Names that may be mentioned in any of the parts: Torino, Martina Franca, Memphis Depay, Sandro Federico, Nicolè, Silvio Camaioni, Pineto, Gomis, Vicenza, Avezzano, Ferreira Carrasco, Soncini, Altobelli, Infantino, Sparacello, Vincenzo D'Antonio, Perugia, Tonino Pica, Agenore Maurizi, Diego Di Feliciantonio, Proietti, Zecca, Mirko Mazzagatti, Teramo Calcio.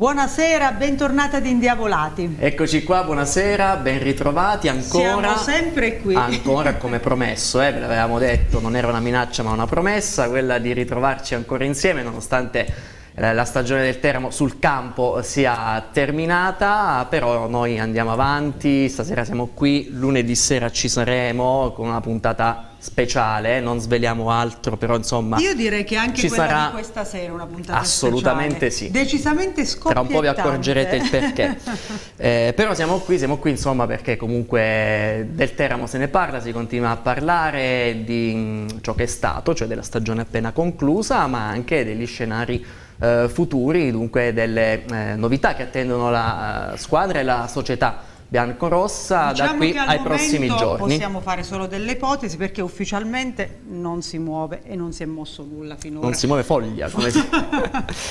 Buonasera, bentornata ad Indiavolati. Eccoci qua, buonasera, ben ritrovati ancora. Siamo sempre qui. Ancora come promesso, ve l'avevamo detto, non era una minaccia ma una promessa, quella di ritrovarci ancora insieme nonostante la stagione del Teramo sul campo sia terminata, però noi andiamo avanti, stasera siamo qui, lunedì sera ci saremo con una puntata speciale, non sveliamo altro, però insomma io direi che anche quella sarà di questa sera una puntata assolutamente speciale. Sì, decisamente scoppiettante. Tra un po' vi accorgerete il perché. Però siamo qui insomma perché comunque del Teramo se ne parla, si continua a parlare di ciò che è stato, cioè della stagione appena conclusa, ma anche degli scenari futuri, dunque delle novità che attendono la squadra e la società biancorossa, diciamo, da qui ai prossimi giorni. Possiamo fare solo delle ipotesi perché ufficialmente non si muove e non si è mosso nulla finora. Non si muove foglia, come si...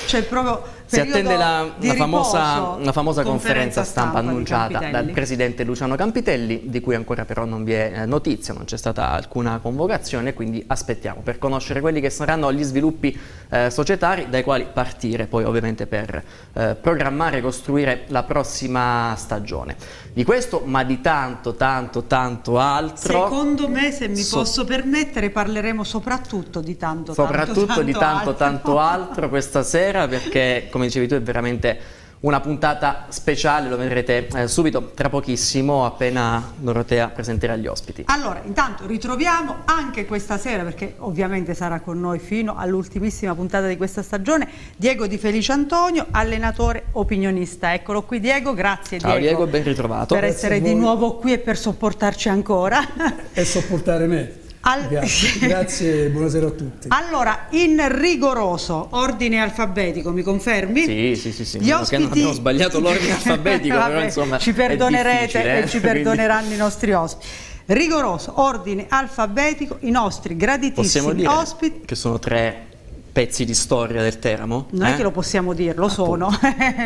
cioè proprio si attende la famosa conferenza stampa annunciata dal presidente Luciano Campitelli, di cui ancora però non vi è notizia, non c'è stata alcuna convocazione, quindi aspettiamo per conoscere quelli che saranno gli sviluppi societari dai quali partire poi ovviamente per programmare e costruire la prossima stagione. Di questo, ma di tanto altro. Secondo me, se mi posso permettere, parleremo soprattutto di tanto altro questa sera, perché come dicevi tu è veramente una puntata speciale, lo vedrete subito tra pochissimo appena Dorotea presenterà gli ospiti. Allora, intanto ritroviamo anche questa sera, perché ovviamente sarà con noi fino all'ultimissima puntata di questa stagione, Diego Di Feliciantonio, allenatore opinionista. Eccolo qui Diego, grazie. Ciao Diego. Diego, ben ritrovato. Per essere di nuovo qui e per sopportarci ancora. E sopportare me. Grazie, buonasera a tutti. Allora, in rigoroso ordine alfabetico, mi confermi? Sì. Gli ospiti... Abbiamo sbagliato l'ordine alfabetico, vabbè, però insomma ci perdonerete e ci perdoneranno i nostri ospiti. Rigoroso ordine alfabetico, i nostri graditissimi ospiti. Che sono tre pezzi di storia del Teramo. Non è che lo possiamo dire, lo sono,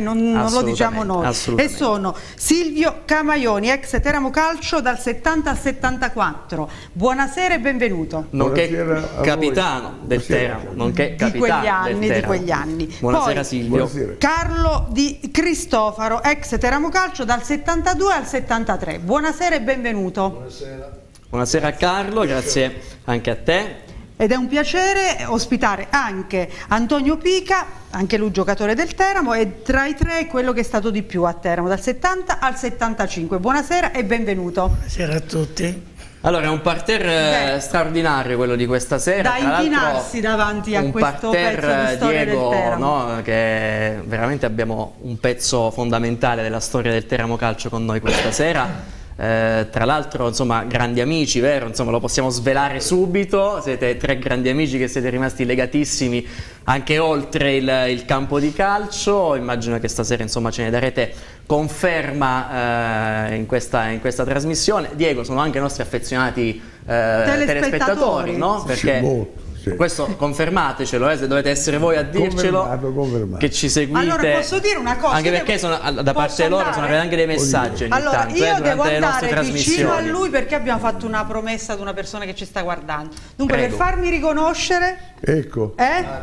non lo diciamo noi. E sono Silvio Camaioni, ex Teramo Calcio dal 70 al 74. Buonasera e benvenuto. Nonché capitano del Teramo, nonché capitano di quegli anni. Buonasera Silvio. Buonasera. Carlo Di Cristofaro, ex Teramo Calcio dal 72 al 73. Buonasera e benvenuto. Buonasera. Buonasera Carlo, grazie anche a te. Ed è un piacere ospitare anche Antonio Pica, anche lui giocatore del Teramo, e tra i tre quello che è stato di più a Teramo, dal 70 al 75. Buonasera e benvenuto. Buonasera a tutti. Allora, è un parterre straordinario quello di questa sera. Da inchinarsi davanti a questo pezzo di storia, Diego, del Teramo. No, che veramente abbiamo un pezzo fondamentale della storia del Teramo Calcio con noi questa sera. Tra l'altro insomma grandi amici, vero? Insomma, lo possiamo svelare subito, siete tre grandi amici che siete rimasti legatissimi anche oltre il campo di calcio. Immagino che stasera insomma ce ne darete conferma in questa trasmissione. Diego, sono anche nostri affezionati telespettatori, no? Perché questo confermatecelo, se dovete essere voi a dircelo, confermato. Che ci seguite. Allora posso dire una cosa? Anche perché da parte loro sono arrivati anche dei messaggi. Allora io devo andare vicino a lui perché abbiamo fatto una promessa ad una persona che ci sta guardando. Dunque prego. Per farmi riconoscere, ecco,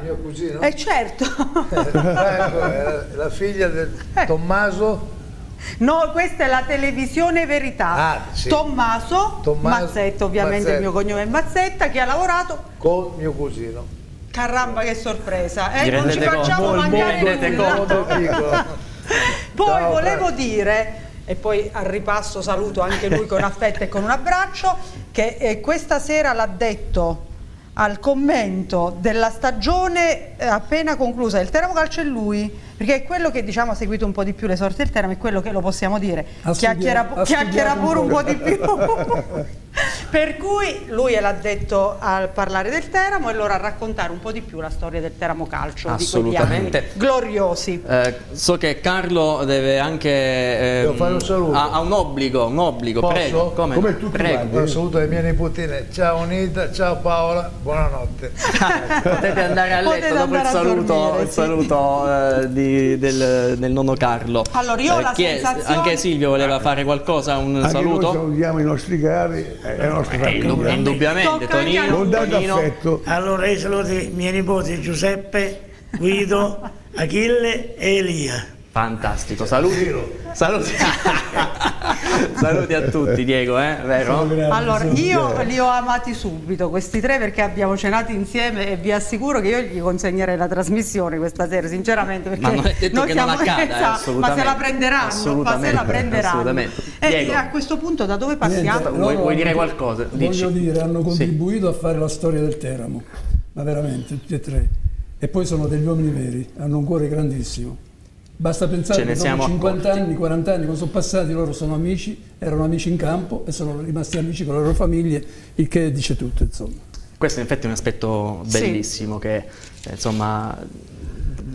mio cugino. Certo. La figlia del Tommaso. No, questa è la televisione Verità. Tommaso Mazzetta, ovviamente Mazzetta. Il mio cognome è Mazzetta, che ha lavorato con mio cugino. Caramba, che sorpresa, non ci facciamo mangiare nulla. Poi volevo dire, e poi al ripasso saluto anche lui con affetto e con un abbraccio, che questa sera l'ha detto al commento della stagione appena conclusa del Teramo Calcio è lui, perché è quello che diciamo ha seguito un po' di più le sorti del Teramo, è quello che lo possiamo dire, chiacchiera pure un po' di più. Per cui lui l'ha detto al parlare del Teramo e allora a raccontare un po' di più la storia del Teramo Calcio. Assolutamente. Di quegli anni gloriosi. So che Carlo deve anche fare un saluto. Ha un obbligo. Posso? Prego. Come tutti prego. Un saluto alle mie nipotine. Ciao Nita, ciao Paola, buonanotte. Potete andare a letto dopo il saluto del nonno Carlo. Allora io ho la sensazione... Anche Silvio voleva fare qualcosa, un saluto. Noi salutiamo i nostri cari. Indubbiamente Tonino. Allora io saluto i miei nipoti Giuseppe, Guido, Achille e Elia. Fantastico, saluti, saluti. Saluti a tutti, Diego, vero? Allora, io li ho amati subito questi tre, perché abbiamo cenato insieme e vi assicuro che io gli consegnerei la trasmissione questa sera, sinceramente, perché ma non è detto che non accada, ma se la prenderanno, assolutamente, ma se la prenderanno. Assolutamente. Diego, e a questo punto da dove partiamo? Vuoi dire qualcosa? Voglio dire, hanno contribuito a fare la storia del Teramo, ma veramente tutti e tre, e poi sono degli uomini veri, hanno un cuore grandissimo. Basta pensare che dopo 50 anni, 40 anni, come sono passati, loro sono amici, erano amici in campo e sono rimasti amici con le loro famiglie, il che dice tutto, insomma. Questo in effetti è un aspetto bellissimo, sì, che insomma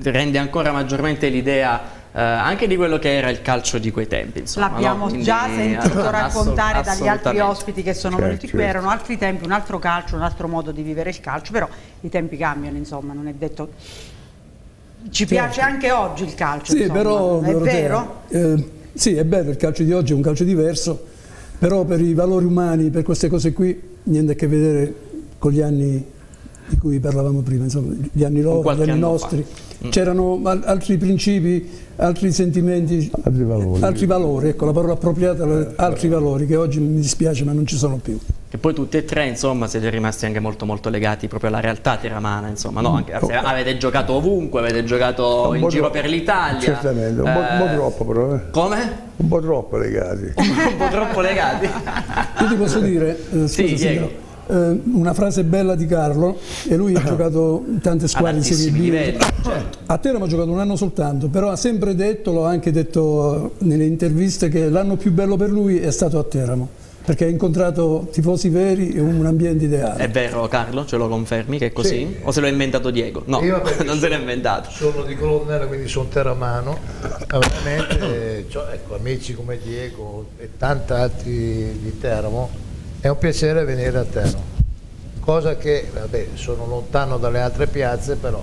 rende ancora maggiormente l'idea anche di quello che era il calcio di quei tempi. L'abbiamo già sentito raccontare dagli altri ospiti che sono venuti qui, erano altri tempi, un altro calcio, un altro modo di vivere il calcio, però i tempi cambiano, insomma, non è detto... Ci piace anche oggi il calcio, sì, però, è vero? Sì, è bello, il calcio di oggi è un calcio diverso, però per i valori umani, per queste cose qui, niente a che vedere con gli anni di cui parlavamo prima, insomma, gli anni loro, gli anni nostri. C'erano altri principi, altri sentimenti, altri valori, ecco la parola appropriata, altri valori che oggi mi dispiace ma non ci sono più. E poi tutti e tre, insomma, siete rimasti anche molto molto legati proprio alla realtà teramana, insomma, no? Anche, avete giocato ovunque, avete giocato in giro per l'Italia. Certamente, un po' troppo però. Come? Un po' troppo legati. Un po' troppo legati. Io ti posso dire, scusa, sì, una frase bella di Carlo, e lui ha giocato in tante squadre in Serie B, certo. A Teramo ha giocato un anno soltanto, però ha sempre detto, l'ho anche detto nelle interviste, che l'anno più bello per lui è stato a Teramo, perché ha incontrato tifosi veri e un ambiente ideale. È vero, Carlo? Ce lo confermi che è così? Sì. O se l'ha inventato Diego? No, non se l'ha inventato. Sono di colonnera, quindi sono teramano, veramente, cioè, ecco, amici come Diego e tanti altri di Teramo. È un piacere venire a Teramo, cosa che, vabbè, sono lontano dalle altre piazze, però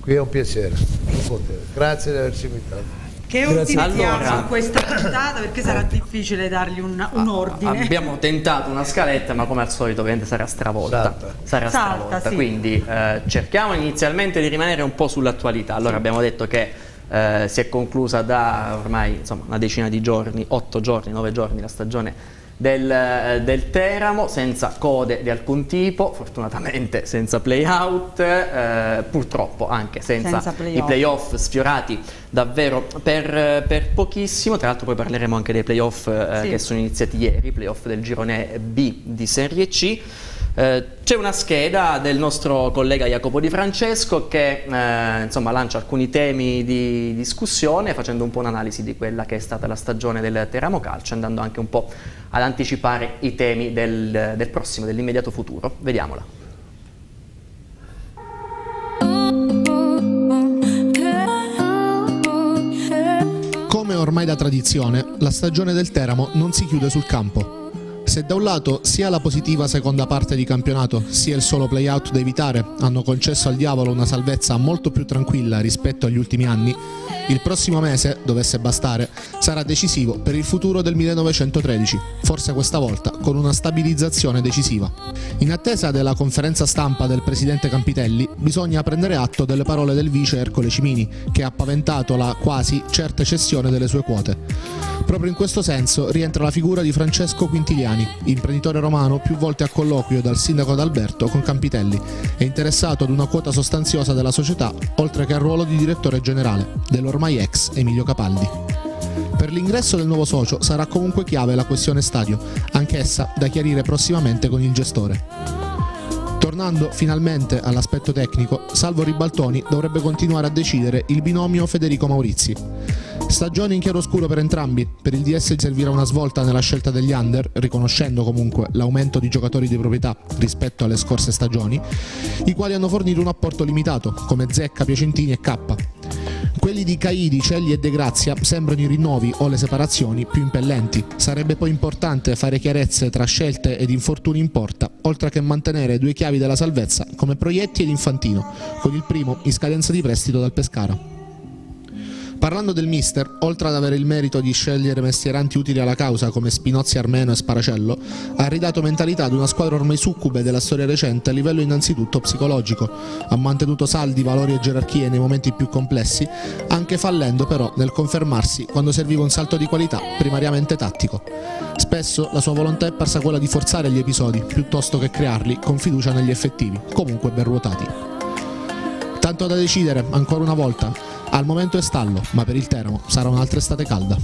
qui è un piacere, un potere. Grazie di averci invitato. Che utilizziamo in questa puntata, perché sarà difficile dargli un ordine. Abbiamo tentato una scaletta, ma come al solito ovviamente sarà stravolta. Sarà stravolta, sì. Quindi cerchiamo inizialmente di rimanere un po' sull'attualità. Allora, abbiamo detto che si è conclusa da ormai, insomma, una decina di giorni, 8 giorni, 9 giorni la stagione del Teramo, senza code di alcun tipo, fortunatamente senza play-out, purtroppo anche senza i play-off sfiorati davvero per pochissimo. Tra l'altro poi parleremo anche dei play-off che sono iniziati ieri, play-off del girone B di Serie C. C'è una scheda del nostro collega Jacopo Di Francesco che insomma lancia alcuni temi di discussione, facendo un po' un'analisi di quella che è stata la stagione del Teramo Calcio, andando anche un po' ad anticipare i temi del prossimo, dell'immediato futuro. Vediamola. Come ormai da tradizione, la stagione del Teramo non si chiude sul campo. Se da un lato sia la positiva seconda parte di campionato sia il solo play-out da evitare hanno concesso al diavolo una salvezza molto più tranquilla rispetto agli ultimi anni, il prossimo mese, dovesse bastare, sarà decisivo per il futuro del 1913, forse questa volta con una stabilizzazione decisiva. In attesa della conferenza stampa del presidente Campitelli bisogna prendere atto delle parole del vice Ercole Cimini, che ha paventato la quasi certa cessione delle sue quote. Proprio in questo senso rientra la figura di Francesco Quintiliani, imprenditore romano più volte a colloquio dal sindaco d'Alberto con Campitelli e interessato ad una quota sostanziosa della società, oltre che al ruolo di direttore generale dell'ormai ex Emilio Capaldi. Per l'ingresso del nuovo socio sarà comunque chiave la questione stadio, anch'essa da chiarire prossimamente con il gestore. Tornando finalmente all'aspetto tecnico, salvo ribaltoni dovrebbe continuare a decidere il binomio Federico Maurizi. Stagione in chiaroscuro per entrambi, per il DS servirà una svolta nella scelta degli under, riconoscendo comunque l'aumento di giocatori di proprietà rispetto alle scorse stagioni, i quali hanno fornito un apporto limitato, come Zecca, Piacentini e K. Quelli di Cahidi, Celli e De Grazia sembrano i rinnovi o le separazioni più impellenti. Sarebbe poi importante fare chiarezze tra scelte ed infortuni in porta, oltre che mantenere due chiavi della salvezza come Proietti ed Infantino, con il primo in scadenza di prestito dal Pescara. Parlando del mister, oltre ad avere il merito di scegliere mestieranti utili alla causa come Spinozzi, Armeno e Sparacello, ha ridato mentalità ad una squadra ormai succube della storia recente a livello innanzitutto psicologico. Ha mantenuto saldi valori e gerarchie nei momenti più complessi, anche fallendo però nel confermarsi quando serviva un salto di qualità primariamente tattico. Spesso la sua volontà è parsa quella di forzare gli episodi piuttosto che crearli con fiducia negli effettivi, comunque ben ruotati. Tanto da decidere, ancora una volta, al momento è stallo, ma per il Teramo sarà un'altra estate calda.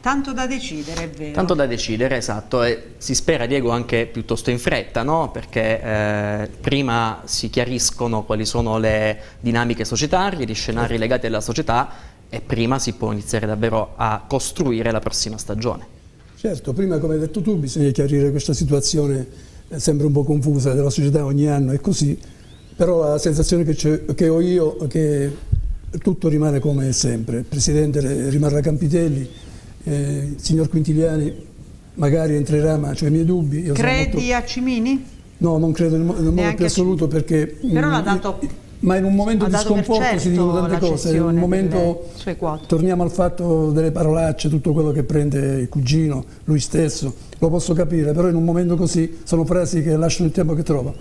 Tanto da decidere, è vero. Tanto da decidere, esatto, e si spera, Diego, anche piuttosto in fretta, no? Perché prima si chiariscono quali sono le dinamiche societarie, gli scenari legati alla società, e prima si può iniziare davvero a costruire la prossima stagione. Certo, prima, come hai detto tu, bisogna chiarire questa situazione sembra un po' confusa della società, ogni anno è così, però la sensazione che ho io è che tutto rimane come sempre. Il presidente rimarrà Campitelli, il signor Quintiliani magari entrerà, ma ho i miei dubbi. Io Credi a Cimini? No, non credo nel modo più assoluto, perché però l'ha dato, ma in un momento di sconforto si dicono tante cose. In un momento torniamo al fatto delle parolacce, tutto quello che prende il cugino, lui stesso, lo posso capire, però in un momento così sono frasi che lasciano il tempo che trovano.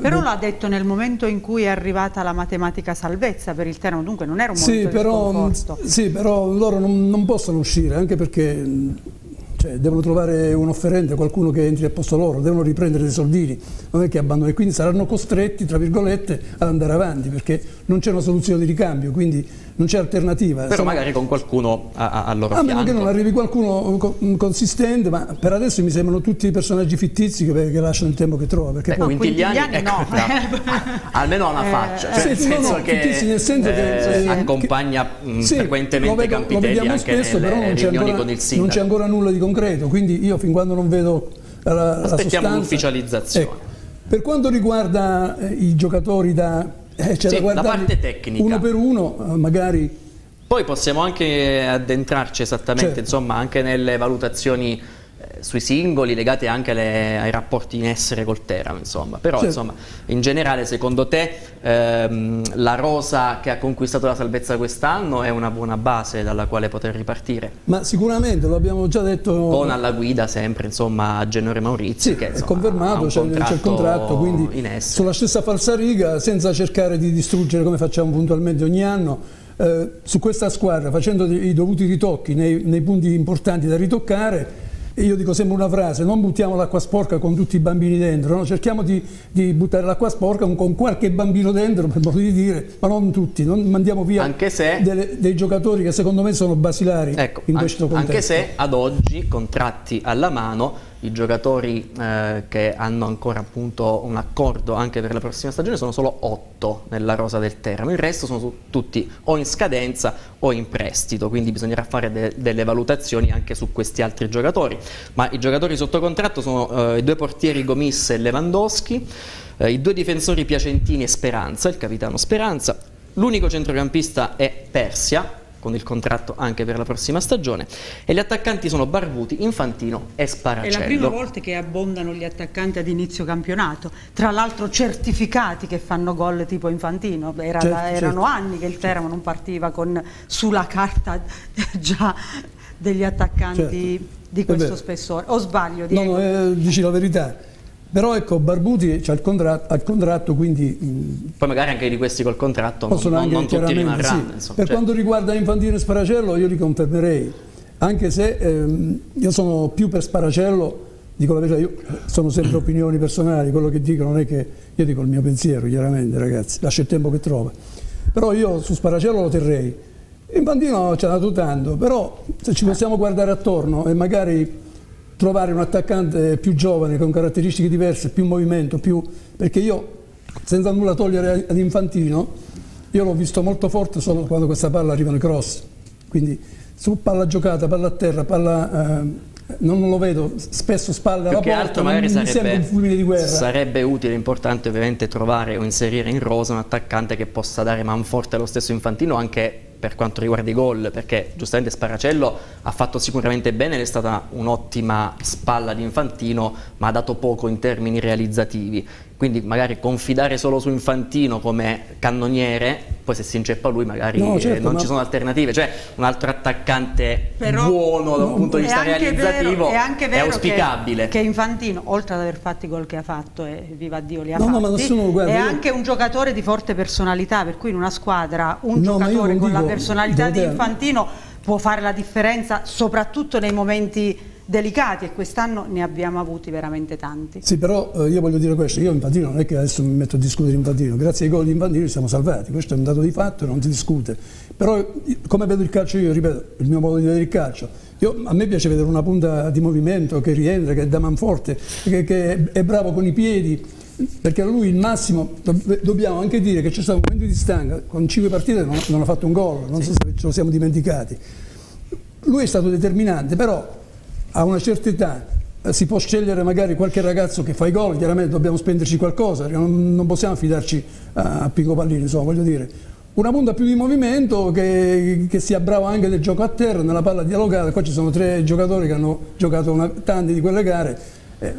Però l'ha detto nel momento in cui è arrivata la matematica salvezza per il Teramo, dunque non era un momento di sconforto. Sì, però loro non possono uscire, anche perché devono trovare un offerente, qualcuno che entri a posto loro, devono riprendere dei soldini, non è che abbandonano, quindi saranno costretti, tra virgolette, ad andare avanti, perché non c'è una soluzione di ricambio, quindi non c'è alternativa. Però magari con qualcuno al loro fianco. A meno che non arrivi qualcuno consistente, ma per adesso mi sembrano tutti personaggi fittizi che lasciano il tempo che trova. Perché Quintiliani no. Almeno ha una faccia, nel senso che accompagna frequentemente Campitelli anche nelle riunioni con il sindaco. Non c'è ancora nulla di concreto, quindi io fin quando non vedo la sostanza, l'ufficializzazione. Per quanto riguarda i giocatori da parte tecnica, uno per uno, magari poi possiamo anche addentrarci esattamente, insomma, anche nelle valutazioni sui singoli legate anche ai rapporti in essere col Teramo, insomma. Però insomma, in generale, secondo te la rosa che ha conquistato la salvezza quest'anno è una buona base dalla quale poter ripartire? Ma sicuramente, lo abbiamo già detto, con alla guida sempre, insomma, a Genore Maurizio, che insomma, è confermato, c'è il contratto, quindi in essere sulla stessa falsariga, senza cercare di distruggere come facciamo puntualmente ogni anno. Su questa squadra, facendo i dovuti ritocchi nei punti importanti da ritoccare. E io dico sempre una frase: non buttiamo l'acqua sporca con tutti i bambini dentro, no? Cerchiamo di buttare l'acqua sporca con qualche bambino dentro, per modo di dire, ma non tutti, non mandiamo via anche se dei giocatori che secondo me sono basilari, ecco, in questo contesto. Anche se ad oggi, contratti alla mano, i giocatori che hanno ancora appunto un accordo anche per la prossima stagione sono solo 8 nella rosa del Teramo, il resto sono tutti o in scadenza o in prestito, quindi bisognerà fare delle valutazioni anche su questi altri giocatori. Ma i giocatori sotto contratto sono i due portieri Gomis e Lewandowski, i due difensori Piacentini e Speranza, il capitano Speranza, l'unico centrocampista è Persia, con il contratto anche per la prossima stagione, e gli attaccanti sono Barbuti, Infantino e Sparacello. È la prima volta che abbondano gli attaccanti ad inizio campionato, tra l'altro certificati, che fanno gol, tipo Infantino. Erano anni che il Teramo non partiva con sulla carta già degli attaccanti di questo spessore, o sbaglio, Diego? No, dici la verità. Però ecco, Barbuti c'ha il contratto, quindi poi magari anche di questi col contratto non tutti rimarranno. Per quanto riguarda Infantino e Sparacello, io li confermerei, anche se io sono più per Sparacello, dico la verità, io sono sempre opinioni personali, quello che dico non è che io dico il mio pensiero, chiaramente, ragazzi, lascia il tempo che trova. Però io su Sparacello lo terrei. Infantino ci ha dato tanto, però se ci possiamo guardare attorno e magari trovare un attaccante più giovane, con caratteristiche diverse, più movimento, perché io, senza nulla togliere ad Infantino, io l'ho visto molto forte solo quando questa palla arriva nei cross, quindi su palla giocata, palla a terra, palla non lo vedo spesso spalle alla porta, più che altro magari sarebbe un fulmine di guerra. Sarebbe utile e importante ovviamente trovare o inserire in rosa un attaccante che possa dare manforte allo stesso Infantino, anche per quanto riguarda i gol, perché giustamente Sparacello ha fatto sicuramente bene ed è stata un'ottima spalla di Infantino, ma ha dato poco in termini realizzativi, quindi magari confidare solo su Infantino come cannoniere, poi se si inceppa lui magari no, certo, non ci sono alternative, cioè un altro attaccante però, buono da un punto di vista realizzativo è auspicabile. Che Infantino, oltre ad aver fatto i gol che ha fatto, e viva Dio li ha fatti, è anche un giocatore di forte personalità, per cui in una squadra un giocatore con la personalità di Infantino può fare la differenza soprattutto nei momenti delicati, e quest'anno ne abbiamo avuti veramente tanti. Sì, però io voglio dire questo, io Infantino non è che adesso mi metto a discutere Infantino, grazie ai gol di Infantino siamo salvati, questo è un dato di fatto, non si discute, però come vedo il calcio io, ripeto, il mio modo di vedere il calcio, a me piace vedere una punta di movimento che rientra, che è da manforte, che è bravo con i piedi, perché lui il massimo, dobbiamo anche dire che c'è stato un momento di stanca, con 5 partite non ha fatto un gol, non so se ce lo siamo dimenticati, lui è stato determinante, però a una certa età si può scegliere magari qualche ragazzo che fa i gol, chiaramente dobbiamo spenderci qualcosa, non possiamo affidarci a Pinco Pallini, insomma, voglio dire, una punta più di movimento che sia brava anche del gioco a terra, nella palla dialogata, qua ci sono 3 giocatori che hanno giocato tante di quelle gare,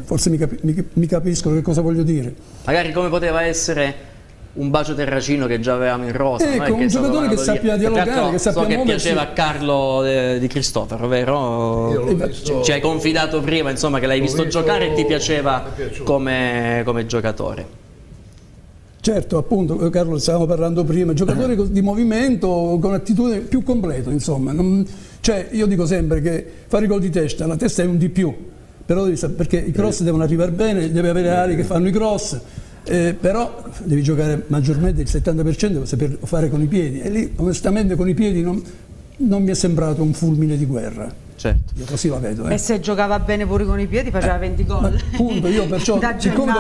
forse mi capiscono che cosa voglio dire. Magari come poteva essere un bacio terracino che già avevamo in rosa, ecco, un giocatore che sappia dialogare, certo, che sappia muoversi. Che piaceva a Carlo Di Cristofaro, vero? Visto, ci hai confidato prima, insomma, che l'hai visto giocare e ti piaceva come giocatore. Certo, appunto, Carlo, stavamo parlando prima, giocatore di movimento con attitudine più completo, insomma. Cioè, io dico sempre che fare i gol di testa, la testa è un di più, però perché i cross devono arrivare bene, deve avere ali che fanno i cross. Però devi giocare maggiormente il 70% per fare con i piedi, e lì onestamente con i piedi non mi è sembrato un fulmine di guerra, certo. Io così la vedo. E se giocava bene pure con i piedi faceva 20 gol, appunto, io perciò siccome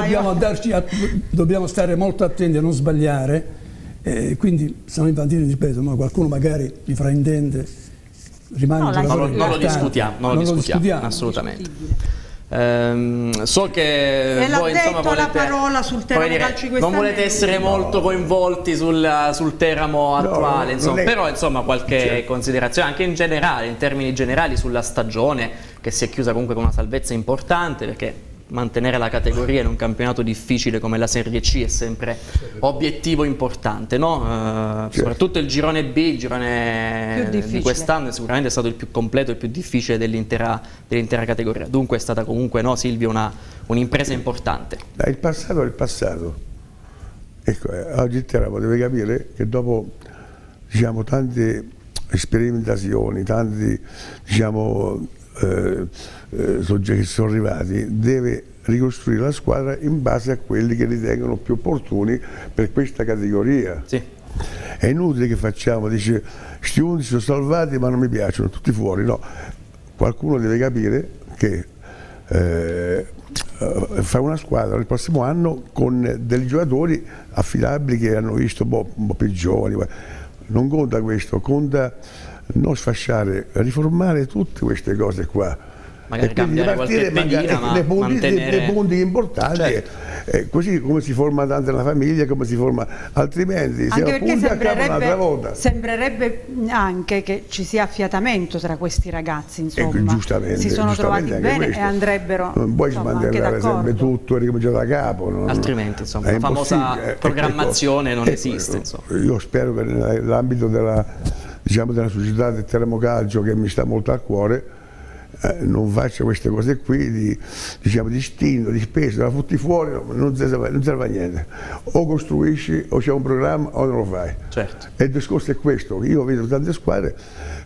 dobbiamo stare molto attenti a non sbagliare, quindi se non Infantino, ripeto, qualcuno magari mi fraintende, rimane non lo discutiamo assolutamente. So che voi, insomma, non volete essere molto coinvolti sul Teramo attuale, insomma, però insomma qualche considerazione anche in generale, in termini generali, sulla stagione che si è chiusa comunque con una salvezza importante, perché mantenere la categoria in un campionato difficile come la Serie C è sempre obiettivo importante, no? Soprattutto il girone B, il girone di quest'anno, sicuramente è stato il più completo e il più difficile dell'intera categoria, dunque è stata comunque, no Silvio, un'impresa importante. Il passato è il passato, ecco, oggi Teramo deve capire che dopo, diciamo, tante sperimentazioni, tanti, diciamo, che sono arrivati, deve ricostruire la squadra in base a quelli che ritengono più opportuni per questa categoria. Sì. È inutile che facciamo, dice, questi 11 sono salvati ma non mi piacciono, tutti fuori, no. Qualcuno deve capire che fa una squadra il prossimo anno con degli giocatori affidabili che hanno visto un po' più giovani, non conta questo, conta non sfasciare, riformare tutte queste cose qua, magari cambiare qualche pedina, ma dei punti importanti, certo. Così come si forma tanto la famiglia, come si forma, altrimenti anche perché sembrerebbe anche che ci sia affiatamento tra questi ragazzi, insomma, giustamente, si sono trovati bene questo. E andrebbero, non puoi smantellare sempre tutto e ricominciare da capo, altrimenti insomma la famosa programmazione non esiste, insomma. Io spero che nell'ambito della società del Teramo Calcio, che mi sta molto a cuore, non faccia queste cose qui di stinno, di spesa, la fotti fuori, non serve a niente, o costruisci o c'è un programma o non lo fai, certo. E il discorso è questo, io vedo tante squadre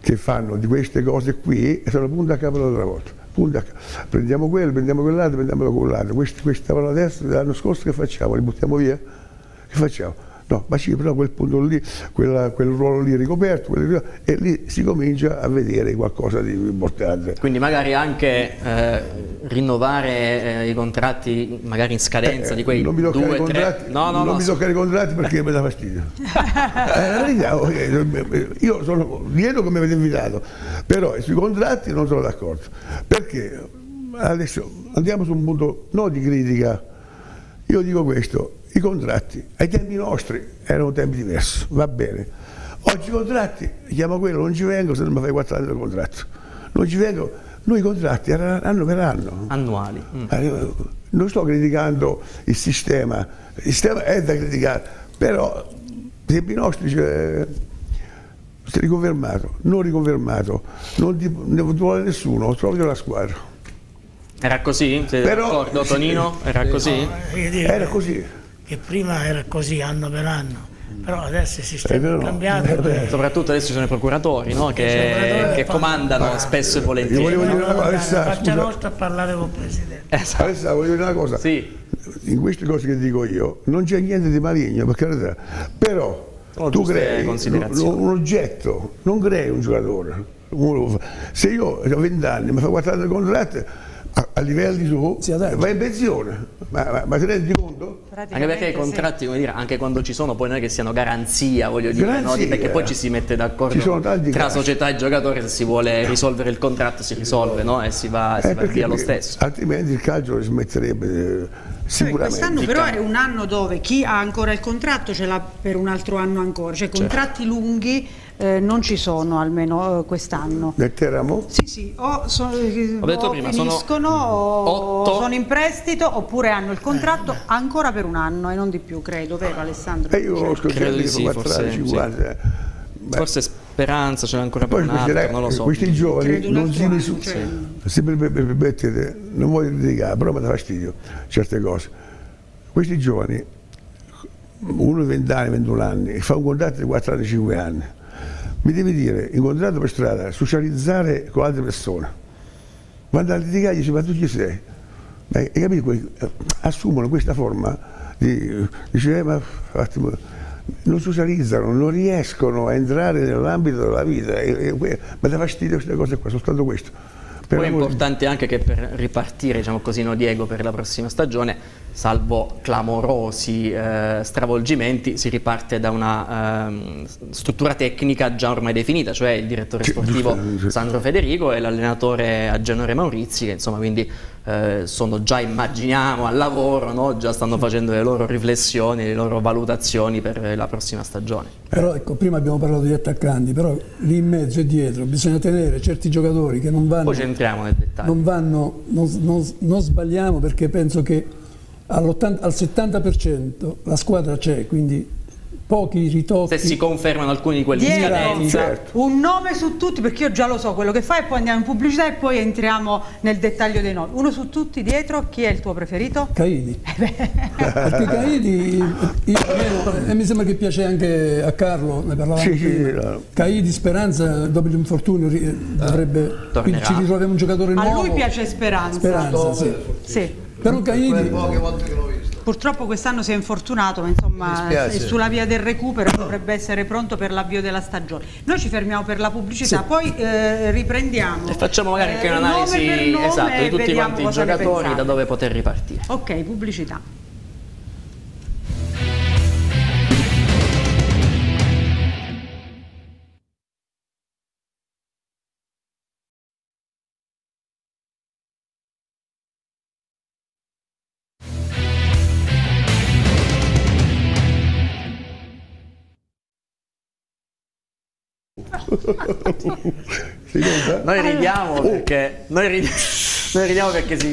che fanno di queste cose qui e sono punto a capo l'altra volta, prendiamo quello, prendiamo quell'altro, prendiamo quell'altro, questa parola destra dell'anno scorso che facciamo, li buttiamo via? Che facciamo? No, ma sì, però quel punto lì, quel ruolo lì ricoperto, e lì si comincia a vedere qualcosa di importante. Quindi magari anche rinnovare i contratti magari in scadenza di quei 2 o 3. Non mi toccare i contratti perché mi dà fastidio. Io sono lieto che mi avete invitato, però sui contratti non sono d'accordo. Perché adesso andiamo su un punto non di critica, io dico questo. I contratti ai tempi nostri erano tempi diversi, va bene, Oggi i contratti, chiamo quello, non ci vengo se non mi fai 4 anni del contratto. Non ci vengo, noi i contratti anno per anno. Annuali. Mm. Non sto criticando il sistema è da criticare, però se Pinoschi dice riconfermato, non riconfermato, non ti vuole nessuno, trovi la squadra. Era così? D'accordo Tonino? Era così? Era così. Che prima era così anno per anno, però adesso il sistema è cambiato. Soprattutto adesso ci sono i procuratori, no? che comandano spesso e volentieri. Volevo dire una cosa, faccia volta a parlare con il Presidente. Esatto. Adesso voglio dire una cosa, sì. In queste cose che dico io non c'è niente di maligno, per carità, però tu crei un oggetto, non crei un giocatore. Se io ho 20 anni, mi fai 4 anni di contratto, a livelli su, sì, vai in pensione, ma ti rendi conto? Anche perché i contratti, sì, come dire, anche quando ci sono, poi non è che siano garanzia, voglio dire, no? Perché poi ci si mette d'accordo tra società e giocatore, se si vuole risolvere il contratto si risolve, no? E si va via lo stesso. Altrimenti il calcio lo smetterebbe sicuramente. Quest'anno però è un anno dove chi ha ancora il contratto ce l'ha per un altro anno ancora, cioè contratti lunghi. Non ci sono almeno quest'anno. Del Teramo? Sì, sì, o finiscono, sono in prestito, oppure hanno il contratto ancora per un anno e non di più, credo, vero Alessandro? Io ho scoperto che sono 4 anni, 50. Forse Speranza ce l'ha ancora per un altro, non lo so. Questi giovani non si risultano. Se mi permettete, non voglio criticare, però mi dà fastidio certe cose. Questi giovani, uno di 20 anni, 21 anni, fa un contratto di 4 anni, 5 anni. Mi devi dire, incontrato per strada, socializzare con altre persone, quando a litigare dice ma tu chi sei? Beh, hai capito? Assumono questa forma di dice, ma non socializzano, non riescono a entrare nell'ambito della vita, ma dà fastidio queste cose qua, soltanto questo. Poi è importante anche che per ripartire, diciamo così, no Diego, per la prossima stagione, salvo clamorosi stravolgimenti, si riparte da una struttura tecnica già ormai definita, cioè il direttore sportivo Sandro Federico e l'allenatore Agenore Maurizi, che insomma quindi sono già, immaginiamo, al lavoro, no? Già stanno facendo le loro riflessioni, le loro valutazioni per la prossima stagione. Però ecco, prima abbiamo parlato di attaccanti, però lì in mezzo e dietro bisogna tenere certi giocatori che non vanno... Poi entriamo nel dettaglio. Non sbagliamo, perché penso che al 70% la squadra c'è, quindi pochi ritocchi. Se si confermano alcuni di quelli scadenza, certo. Un nome su tutti, perché io già lo so quello che fa, e poi andiamo in pubblicità e poi entriamo nel dettaglio dei nomi. Uno su tutti dietro, chi è il tuo preferito? Cahidi. Perché Cahidi, e mi sembra che piace anche a Carlo, ne parlavamo prima. Cahidi, Speranza, dopo l'infortunio dovrebbe, quindi ci ritroviamo un giocatore nuovo. A lui piace Speranza. Speranza, sì. Sì. Però Cahidi, poche volte che l'ho visto. Purtroppo quest'anno si è infortunato, ma insomma è sulla via del recupero, dovrebbe essere pronto per l'avvio della stagione. Noi ci fermiamo per la pubblicità, sì. Poi riprendiamo e facciamo magari anche un'analisi esatto, di tutti quanti i giocatori, da dove poter ripartire. Ok, pubblicità. Noi ridiamo perché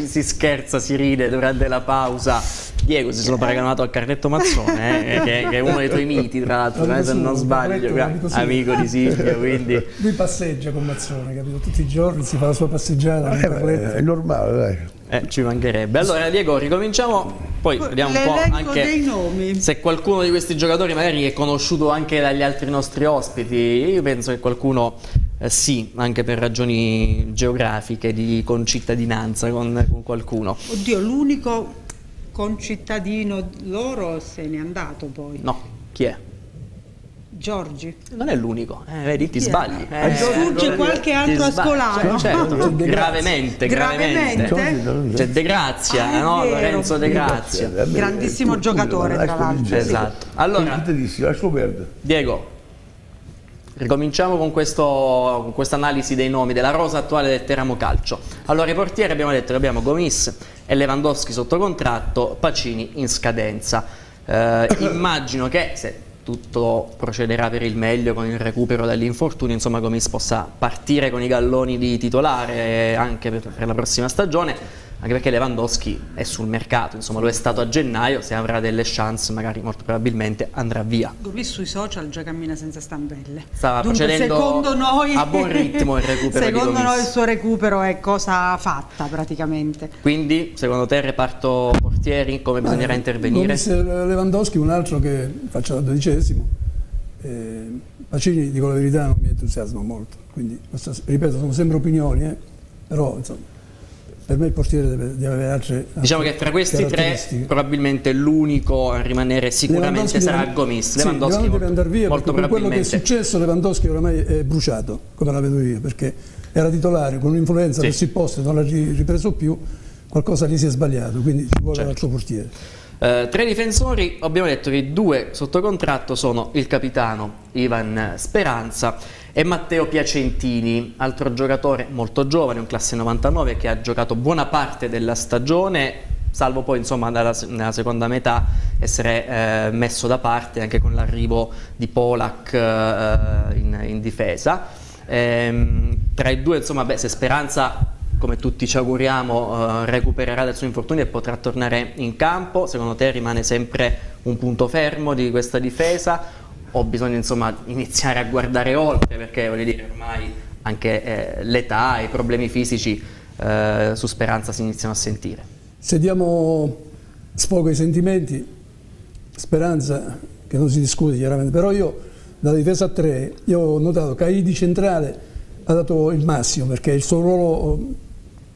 si scherza, si ride durante la pausa. Diego, si sono paragonato a Carletto Mazzone, che è uno dei tuoi miti, tra l'altro, se non sbaglio, amico di Silvio, quindi. Lui passeggia con Mazzone, capito? Tutti i giorni si fa la sua passeggiata. È normale, dai. Ci mancherebbe. Allora Diego, ricominciamo, poi vediamo un po' anche dei nomi, se qualcuno di questi giocatori magari è conosciuto anche dagli altri nostri ospiti. Io penso che qualcuno sì, anche per ragioni geografiche, di concittadinanza con qualcuno. Oddio, l'unico concittadino loro se n'è andato poi. No, chi è? Giorgi. Non è l'unico, vedi, ti sbagli. Sfugge qualche altro ascolano. Certo, gravemente. C'è De Grazia, no? Lorenzo De Grazia. Grandissimo giocatore, tra l'altro. Esatto. Allora, Diego, ricominciamo con questa analisi dei nomi, della rosa attuale del Teramo Calcio. Allora, i portieri abbiamo detto che abbiamo Gomis e Lewandowski sotto contratto, Pacini in scadenza. Immagino che se tutto procederà per il meglio con il recupero dell'infortunio, insomma Gomis possa partire con i galloni di titolare anche per la prossima stagione, anche perché Lewandowski è sul mercato, insomma lo è stato a gennaio, se avrà delle chance magari molto probabilmente andrà via. Gomis sui social già cammina senza stampelle. Stava procedendo a buon ritmo il recupero di Gomis. Secondo noi il suo recupero è cosa fatta praticamente. Quindi secondo te il reparto portieri come bisognerà intervenire? Gomis e Lewandowski, un altro che faccia da dodicesimo. Pacini, dico la verità, non mi entusiasma molto, quindi ripeto, sono sempre opinioni, però insomma per me il portiere deve avere altre, diciamo che tra questi tre probabilmente l'unico a rimanere sicuramente sarà Gomis. Lewandowski deve andare via molto probabilmente. Quello che è successo Lewandowski ormai è bruciato, come la vedo io, perché era titolare con un'influenza così posta, non l'ha ripreso più, qualcosa lì si è sbagliato, quindi ci vuole un altro portiere. Tre difensori, abbiamo detto che due sotto contratto sono il capitano Ivan Speranza e Matteo Piacentini, altro giocatore molto giovane, un classe 99 che ha giocato buona parte della stagione, salvo poi insomma nella seconda metà essere messo da parte anche con l'arrivo di Polak in difesa. Tra i due insomma, beh, se Speranza, come tutti ci auguriamo, recupererà dal suo infortunio e potrà tornare in campo, secondo te rimane sempre un punto fermo di questa difesa? O bisogna insomma iniziare a guardare oltre, perché voglio dire ormai anche l'età e i problemi fisici su Speranza si iniziano a sentire? Se diamo sfogo ai sentimenti, Speranza che non si discute chiaramente, però io dalla difesa a tre io ho notato che Cahidi centrale ha dato il massimo, perché il suo ruolo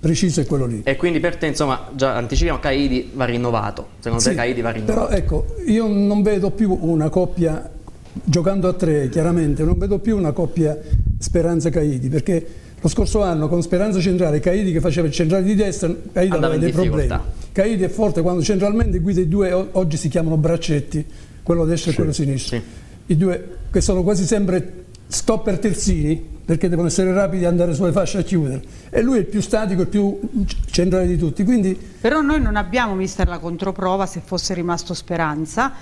preciso è quello lì. E quindi per te insomma, già anticipiamo, Cahidi va rinnovato, secondo te Cahidi va rinnovato? Però ecco, io non vedo più una coppia, giocando a tre chiaramente, non vedo più una coppia Speranza-Cahidi, perché lo scorso anno con Speranza centrale, Cahidi che faceva il centrale di destra, Cahidi aveva dei problemi. Cahidi è forte quando centralmente guida i due, oggi si chiamano braccetti, quello destra e quello sinistro, i due che sono quasi sempre stopper terzini, perché devono essere rapidi e andare sulle fasce a chiudere, e lui è il più statico e più centrale di tutti. Quindi... Però noi non abbiamo, mister, la controprova se fosse rimasto Speranza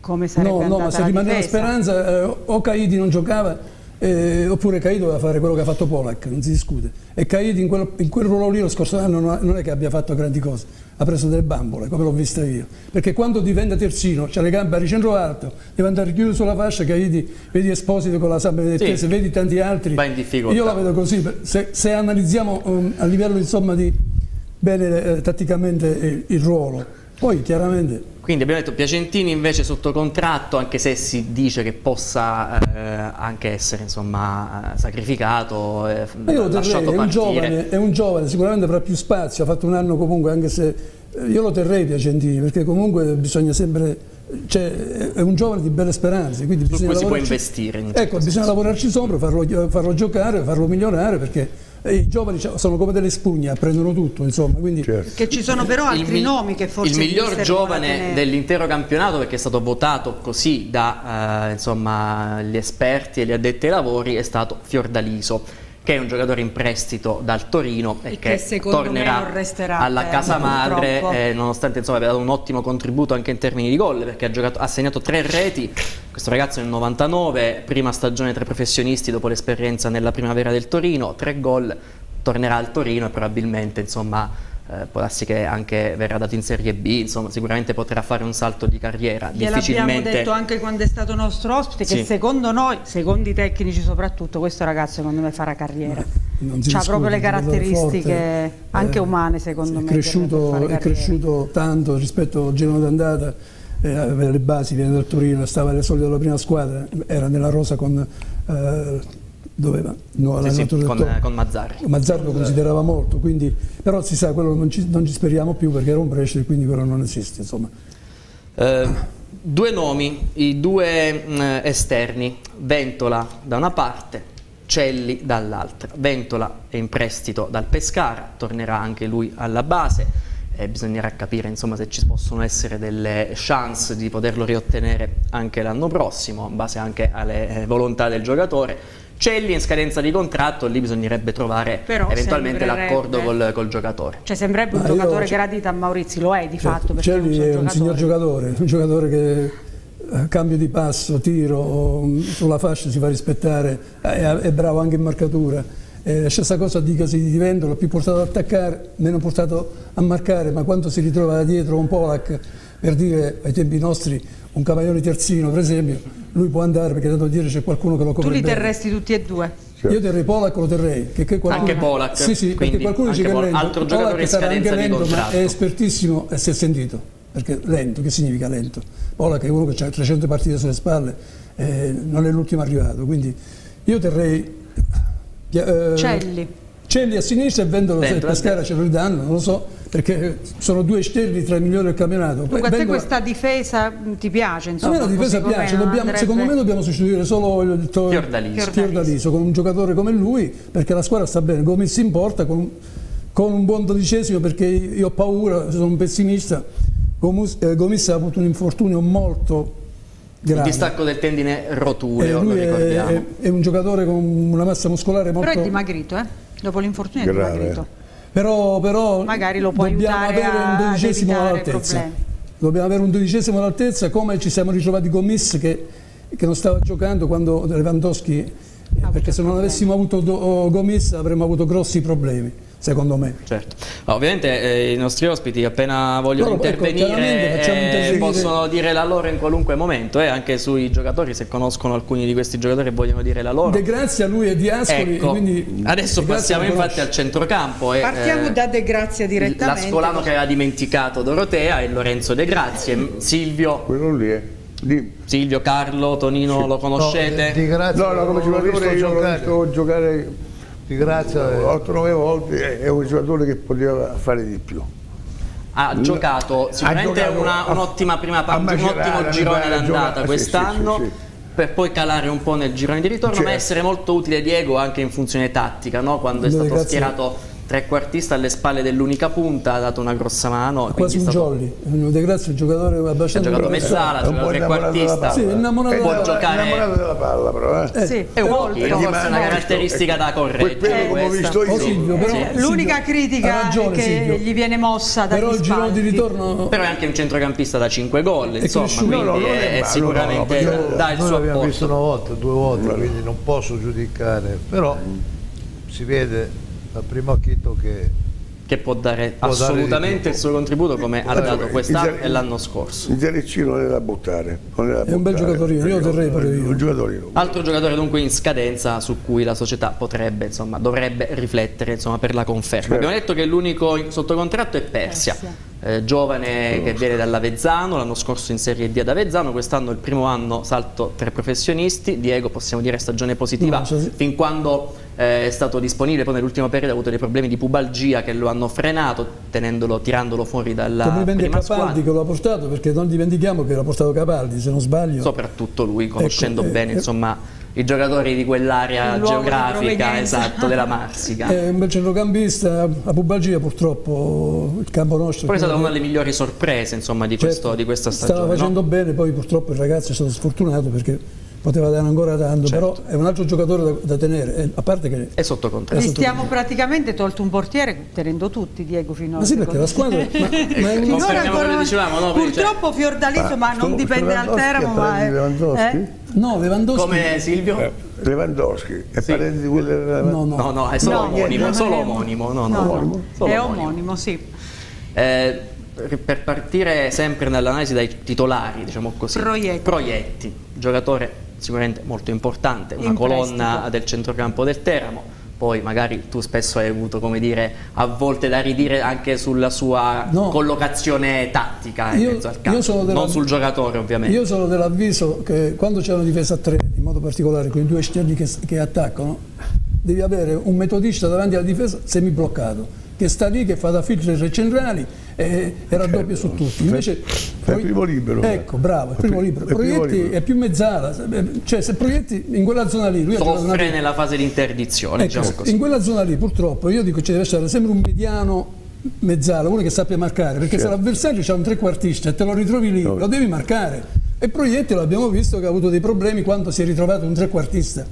come sarebbe andata ma se rimaneva Speranza o Cahidi non giocava oppure Cahidi doveva fare quello che ha fatto Polak, non si discute, e Cahidi in quel ruolo lì lo scorso anno non è che abbia fatto grandi cose, ha preso delle bambole, come l'ho vista io, perché quando diventa terzino c'ha le gambe a ricentro alto, deve andare chiuso sulla fascia. Cahidi, vedi Esposito con la San Benedettese, vedi tanti altri, va in difficoltà. Io la vedo così, se analizziamo a livello insomma di bene tatticamente il ruolo, poi chiaramente. Quindi abbiamo detto Piacentini invece sotto contratto, anche se si dice che possa anche essere insomma sacrificato, io lasciato partire. È un giovane, sicuramente avrà più spazio, ha fatto un anno comunque, anche se io lo terrei Piacentini, perché comunque bisogna sempre, è un giovane di belle speranze, quindi bisogna lavorarci, si può investire. Ecco, bisogna lavorarci sopra, farlo giocare, farlo migliorare, perché... I giovani sono come delle spugne, prendono tutto, insomma, quindi... Che ci sono però altri nomi che forse... Il miglior giovane dell'intero campionato, perché è stato votato così da insomma, gli esperti e gli addetti ai lavori, è stato Fiordaliso, che è un giocatore in prestito dal Torino e che tornerà alla casa madre, nonostante insomma, abbia dato un ottimo contributo anche in termini di gol, perché ha segnato 3 reti, questo ragazzo nel 99, prima stagione tra professionisti dopo l'esperienza nella primavera del Torino, 3 gol, tornerà al Torino e probabilmente insomma, può darsi che anche verrà dato in Serie B, insomma sicuramente potrà fare un salto di carriera. Gliel'abbiamo detto anche quando è stato nostro ospite che secondo noi, secondo i tecnici soprattutto, questo ragazzo secondo me farà carriera, ha proprio le caratteristiche forte, anche umane secondo me, è cresciuto tanto rispetto al giorno d'andata, aveva le basi, viene dal Torino, stava alle solite della prima squadra, era nella rosa con... con Mazzarri. Mazzarri lo considerava molto, quindi, però si sa, quello non ci speriamo più perché era un prestito, quindi quello non esiste. Insomma. Due nomi, i due esterni, Ventola da una parte, Celli dall'altra. Ventola è in prestito dal Pescara, tornerà anche lui alla base e bisognerà capire insomma, se ci possono essere delle chance di poterlo riottenere anche l'anno prossimo, in base anche alle volontà del giocatore. Celli in scadenza di contratto, lì bisognerebbe trovare eventualmente l'accordo col giocatore. Cioè sembrerebbe un giocatore gradito a Maurizi, lo è di fatto. Celli è un signor giocatore, un giocatore che cambio di passo, tiro, sulla fascia si fa rispettare, è bravo anche in marcatura. Stessa cosa dicasi di Ventola, più portato ad attaccare, meno portato a marcare, ma quando si ritrova da dietro un Polak, per dire ai tempi nostri, un Camaioni terzino per esempio, lui può andare perché tanto dietro c'è qualcuno che lo copre. Tu li terresti tutti e due? Certo. Io terrei Polak, lo terrei. Che qualcuno... Anche Polak? Sì, sì, perché qualcuno dice che è lento, altro giocatore in scadenza di contratto. Ma è espertissimo e si è sentito. Perché lento, che significa lento? Polak è uno che ha 300 partite sulle spalle, non è l'ultimo arrivato, quindi io terrei Celli a sinistra e Ventola, se Pescara ce lo ridanno, non lo so, perché sono due esterni tra i migliori del campionato. Dunque, a te questa difesa ti piace? Insomma, a me la difesa piace, secondo me dobbiamo sostituire solo il Fiordaliso con un giocatore come lui, perché la squadra sta bene. Gomis in porta con un buon dodicesimo, perché io ho paura, sono un pessimista. Gomis ha avuto un infortunio molto grave, un distacco del tendine rotuleo, lo ricordiamo. È un giocatore con una massa muscolare molto... Però è dimagrito, dopo l'infortunio è dimagrito. Però magari lo può aiutare a evitare problemi. Dobbiamo avere un dodicesimo all'altezza, come ci siamo ritrovati Gomis che non stava giocando quando Lewandowski, perché se non avessimo avuto Gomis avremmo avuto grossi problemi. Secondo me, certo. No, ovviamente i nostri ospiti appena vogliono intervenire, ecco, possono dire la loro in qualunque momento, anche sui giocatori, se conoscono alcuni di questi giocatori e vogliono dire la loro. De Grazia, lui è di Ascoli, ecco. Quindi adesso passiamo infatti al centrocampo e, partiamo da De Grazia direttamente. L'ascolano che aveva dimenticato Dorotea e Lorenzo De Grazia, Silvio. Quello lì è Silvio, Carlo, Tonino, sì. Lo conoscete? De Grazia, no, come ci ho giocare. Di Grazia 8-9 volte, è un giocatore che poteva fare di più. Ha giocato sicuramente un'ottima prima parte, un ottimo girone d'andata quest'anno, per poi calare un po' nel girone di ritorno, ma essere molto utile Diego anche in funzione tattica, no? Quando è stato schierato trequartista alle spalle dell'unica punta, ha dato una grossa mano. Quasi un jolly. De Grazia è un giocatore abbastanza... Ha giocato mezzala, ha giocato trequartista. Sì, innamorato della palla. Innamorato della palla, però. Sì, è una caratteristica da correggere. L'unica critica che gli viene mossa dagli spalti. Però il girone di ritorno... Però è anche un centrocampista da 5 gol, insomma, quindi è sicuramente dà il suo apporto. Noi l'abbiamo visto una volta, due volte, quindi non posso giudicare, però si vede... al primo acchito che può dare assolutamente il suo contributo, come ha dato quest'anno e l'anno scorso. Il Zericino non è da buttare, è un bel giocatorino, io terrei per lui. Altro giocatore dunque in scadenza su cui la società potrebbe, insomma, dovrebbe riflettere, insomma, per la conferma. Abbiamo detto che l'unico sotto contratto è Persia, giovane che viene dall'Avezzano, l'anno scorso in Serie D ad Avezzano, quest'anno il primo anno salto tra professionisti. Diego, possiamo dire stagione positiva, fin quando è stato disponibile, poi nell'ultimo periodo ha avuto dei problemi di pubalgia che lo hanno frenato, tirandolo fuori dalla prima squadra. Che lo ha portato, perché non dimentichiamo che l'ha portato Capaldi, se non sbaglio. Soprattutto lui, conoscendo bene, insomma, i giocatori di quell'area geografica, esatto, della Marsica. È un bel centrocampista, la pubalgia purtroppo, il campo nostro... Poi è stata una delle migliori sorprese, insomma, di questa stagione. Stava facendo bene, poi purtroppo il ragazzo è stato sfortunato perché... poteva dare ancora tanto, però è un altro giocatore da tenere, a parte che è sotto contratto. Gli stiamo praticamente tolto un portiere, tenendo tutti, Diego, finora. Ma sì, perché la squadra... finora ancora... dicevamo, no, purtroppo Fiordaliso, ma non dipende dal Teramo, ma... No, Lewandowski... Come Silvio? Lewandowski, è parente di quello... No, è solo omonimo, solo omonimo. È omonimo, sì. Per partire sempre nell'analisi dai titolari, diciamo così, Proietti, giocatore sicuramente molto importante, una colonna del centrocampo del Teramo. Poi magari tu spesso hai avuto, come dire, a volte da ridire anche sulla sua collocazione tattica, non sul giocatore ovviamente. Io sono dell'avviso che quando c'è una difesa a tre, in modo particolare con i due esterni che attaccano, devi avere un metodista davanti alla difesa semibloccato, che sta lì, che fa da filtro ai centrali e raddoppia su tutti. Invece è il primo libero, ecco, bravo, il primo libero. Proietti è più mezzala, cioè se Proietti in quella zona lì lui soffre nella fase di interdizione, ecco, diciamo così. In quella zona lì purtroppo io dico ci deve essere sempre un mediano mezzala, uno che sappia marcare, perché se l'avversario c'ha un trequartista e te lo ritrovi lì, lo devi marcare. E Proietti lo abbiamo visto che ha avuto dei problemi quando si è ritrovato un trequartista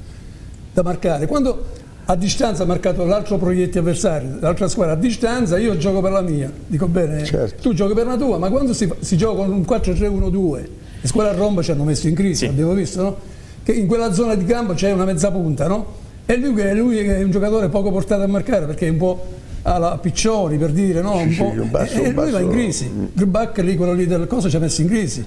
da marcare, quando a distanza ha marcato l'altro Proietti avversario, l'altra squadra a distanza, io gioco per la mia, dico bene, tu giochi per la tua, ma quando si gioca con un 4-3-1-2 le squadre a rombo ci hanno messo in crisi, sì. Abbiamo visto, no? Che in quella zona di campo c'è una mezza punta, no? E lui è un giocatore poco portato a marcare perché è un po' alla Piccioni, per dire, no? Un po', e lui va in crisi. Grubach lì, quello lì del coso, ci ha messo in crisi,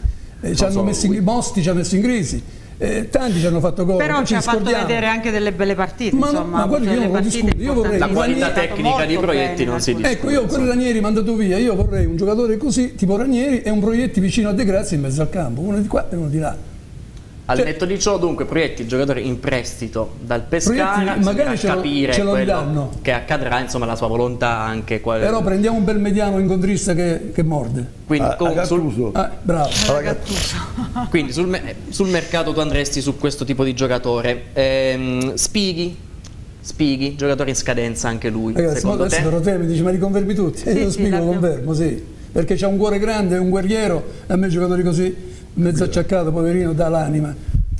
Mosti ci ha messo in crisi. Tanti ci hanno fatto gol, però ci ha fatto vedere anche delle belle partite, ma quello io non discuto. Io vorrei la qualità tecnica di Proietti, non si discute. Ecco, io con Ranieri mandato via, io vorrei un giocatore così tipo Ranieri e un Proietti vicino a De Grazia in mezzo al campo, uno di qua e uno di là. Al netto di ciò, dunque, Proietti, giocatore in prestito dal Pescara, magari ce lo danno, che accadrà, insomma, la sua volontà anche. Però prendiamo un bel mediano incontrista che morde. Quindi, quindi sul mercato tu andresti su questo tipo di giocatore. Spighi, giocatore in scadenza anche lui. Ragazzi, secondo te? Però te mi dici, ma li confermi tutti? Sì, io Spighi lo confermo, sì. Perché c'ha un cuore grande, è un guerriero, e a me giocatori così... mezzo acciaccato, poverino, dà l'anima.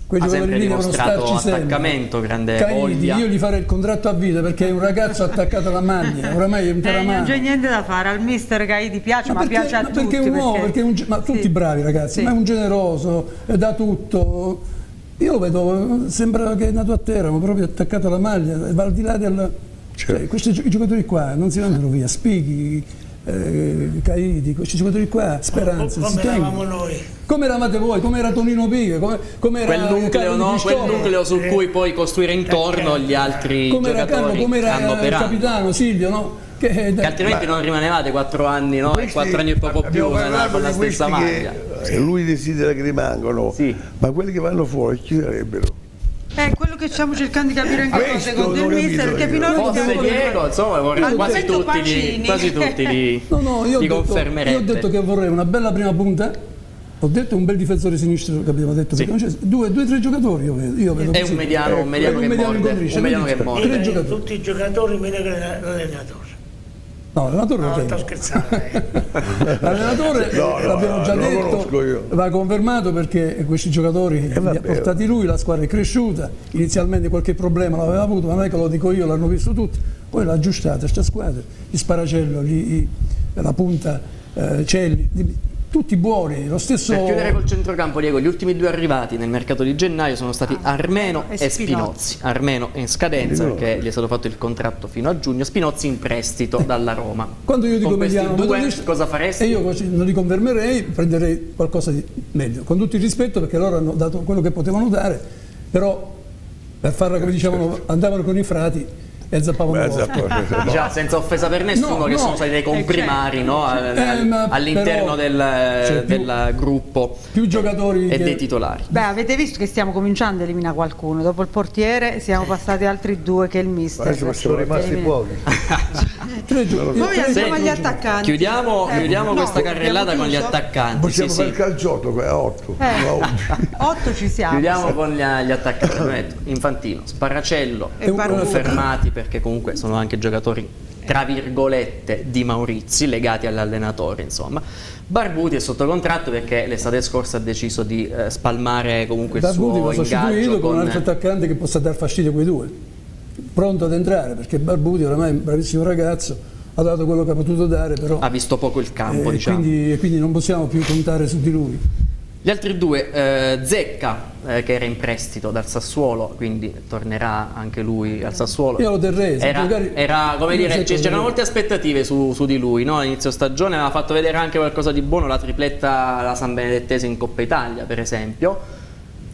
Quei giocatori lì devono starci sempre. Cahidi, io gli farei il contratto a vita perché è un ragazzo attaccato alla maglia, oramai è un teramano. Non c'è niente da fare, al mister Cahidi piace, ma perché, piace a tutti. Perché è un uomo, perché è un, ma tutti sì. bravi ragazzi, sì. ma è un generoso, dà tutto. Io lo vedo, sembra che è nato a Teramo, proprio attaccato alla maglia, va al di là del... Certo. Cioè, questi giocatori qua non si mandano via, Spighi... Cahidi, questi giocatori qua, Speranza, come eravamo noi, come eravate voi, come era Tonino Pica, come era quel nucleo su cui poi costruire intorno gli altri giocatori, come era il capitano Silvio, no? Che altrimenti non rimanevate 4 anni, no? Questi, 4 anni e poco più con la stessa maglia. Lui desidera che rimangano, sì. ma quelli che vanno fuori chi sarebbero? È quello che stiamo cercando di capire anche noi secondo il mister, perché finora Diego, insomma, quasi tutti li confermerebbe. Io ho detto che vorrei una bella prima punta, ho detto un bel difensore sinistro che abbiamo detto, perché non c'è 2 o 3 giocatori io vedo è così. Un mediano che morde. 3 giocatori. Tutti i giocatori meno che l'allenatore. No, l'allenatore lo tengo. L'allenatore l'abbiamo già detto, va confermato perché questi giocatori li ha portati lui, la squadra è cresciuta, inizialmente qualche problema l'aveva avuto, ma non è che lo dico io, l'hanno visto tutti, poi l'ha aggiustata questa squadra, gli Sparacello, la punta Celli, tutti buoni, lo stesso... Per chiudere col centrocampo, Diego, gli ultimi 2 arrivati nel mercato di gennaio sono stati Armeno e Spinozzi. Armeno è in scadenza perché gli è stato fatto il contratto fino a giugno, Spinozzi in prestito dalla Roma. Quando io dico mediano, cosa faresti? Io non li confermerei, prenderei qualcosa di meglio, con tutto il rispetto perché loro hanno dato quello che potevano dare, però per farla come dicevano, andavano con i frati e zappavano un po'. Già, senza offesa per nessuno, che sono stati dei comprimari all'interno del gruppo, più giocatori e dei titolari. Beh, avete visto che stiamo cominciando a eliminare qualcuno, dopo il portiere siamo passati altri 2 che il mister, ma sono rimasti pochi. Gli attaccanti chiudiamo questa carrellata con gli attaccanti, possiamo fare il calciotto a 8 8 ci siamo, chiudiamo con gli attaccanti. Infantino, Sparacello e confermati, perché comunque sono anche giocatori tra virgolette di Maurizi, legati all'allenatore, insomma. Barbuti è sotto contratto perché l'estate scorsa ha deciso di spalmare comunque il suo ingaggio con un altro attaccante che possa dar fastidio a quei 2, pronto ad entrare, perché Barbuti oramai è un bravissimo ragazzo, ha dato quello che ha potuto dare, però ha visto poco il campo, diciamo. Quindi non possiamo più contare su di lui. Gli altri 2, Zecca, che era in prestito dal Sassuolo, quindi tornerà anche lui al Sassuolo. Io lo terrei. C'erano molte aspettative su di lui, no? All'inizio stagione aveva fatto vedere anche qualcosa di buono, la tripletta alla San Benedettese in Coppa Italia, per esempio.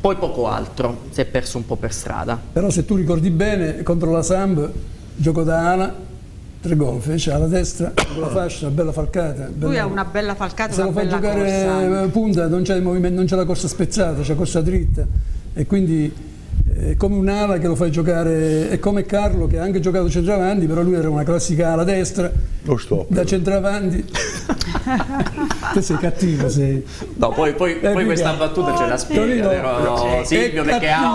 Poi poco altro, si è perso un po' per strada. Però se tu ricordi bene, contro la Samp, gioco da ala, 3 gol, fece alla destra, con la fascia, bella falcata. Lui ha una bella falcata, una bella corsa. Se lo fa giocare punta, non c'è il movimento, non c'è la corsa spezzata, c'è la corsa dritta. E quindi è come un'ala che lo fai giocare, è come Carlo che ha anche giocato centravanti, però lui era una classica ala destra, da centravanti. Te sei cattivo, sei. No, poi questa battuta ce la spiega, però Silvio, perché ha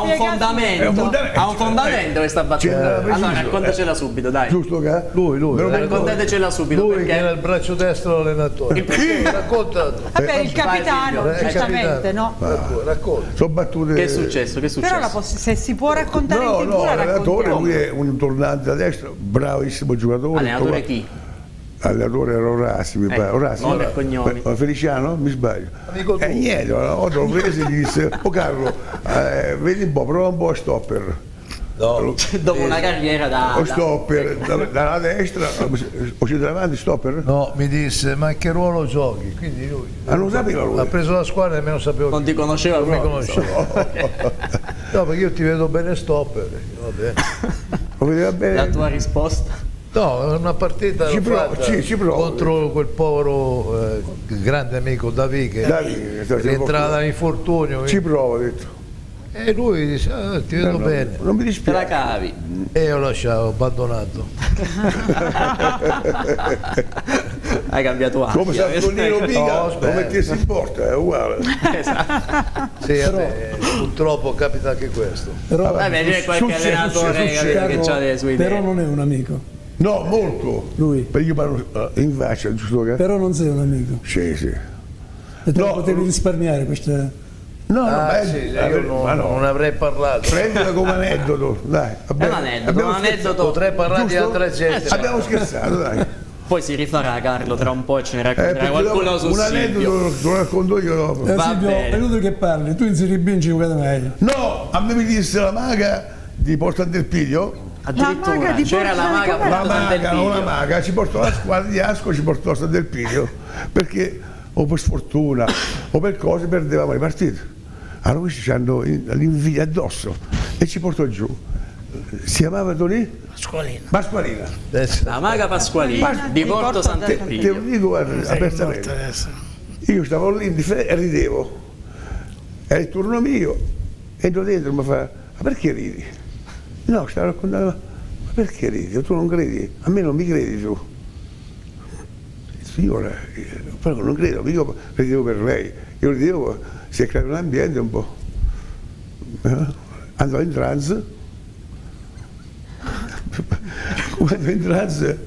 un fondamento. Ha un fondamento questa battuta. Allora raccontacela subito, dai. Giusto che? Lui. Raccontatecela subito. Lui che era il braccio destro dell'allenatore. Vabbè, il capitano, certamente, no? Racconta. Che è successo? Però se si può raccontare in tribuna, raccontiamo. L'allenatore, lui è un tornante a destra, bravissimo giocatore. Allenatore chi? allenatore era Orazzi, mi pare. Orazzi, non il cognome. Feliciano? Mi sbaglio. E niente, l'ho preso e gli disse: oh Carlo, vedi un po', prova un po' a stopper. No. Dopo una carriera da stopper, dalla destra, uscito davanti, stopper? No, mi disse, ma che ruolo giochi? Quindi lui non sapeva lui. Ha preso la squadra e nemmeno sapevo. Non ti conosceva lui? Non mi conosceva. No, perché io ti vedo bene stopper. Lo vedeva bene. La tua risposta? No, una partita ci provo. Contro quel povero grande amico Davì che rientrava dall'infortunio. Ci provo, ho detto. E lui dice, ti vedo bene. Non mi dispiace. Te la cavi. E io lasciavo abbandonato. Hai cambiato altro. Come se Tonino Pica lo mettessi in porta, è uguale. Esatto. Sì, però, purtroppo capita anche questo. Però, vabbè, c'è qualche allenatore che ha delle sue idee. Però non è un amico. No, molto. Lui. Perché io parlo in faccia, giusto? Però non sei un amico. Sì, sì. E te lo potevi risparmiare questa... No, non avrei parlato. Prendila come aneddoto, dai. È un aneddoto. Potrei parlare di altre gente. Abbiamo scherzato, dai. Poi si rifarà Carlo tra un po' e ce ne racconterà qualcuno su Silvio. Un aneddoto lo racconto io dopo. Silvio, è venuto che parli, tu in Serie B non ci giocate meglio. No, a me mi disse la maga di Porta del Piglio. Addirittura c'era la maga di Porta del Piglio. Una maga ci portò la squadra di Ascoli, ci portò a San Benedettese perché o per sfortuna o per cose perdevamo le partite. Allora questi ci hanno l'invidia addosso e ci portò giù. Si chiamava Tonino? Pasqualina. Pasqualina. La maga Pasqualina di Porto Sant'Elpidio. Te lo dico apertamente. Io stavo lì e ridevo. Era il turno mio. Entro dentro e mi fa, ma perché ridi? No, stavo raccontando, ma perché ridi? Tu non credi? A me non mi credi tu. Signora, io non credo, io ridevo per lei. Io ridevo. Si è creato un ambiente un po'. Andò in trance. Quando in trance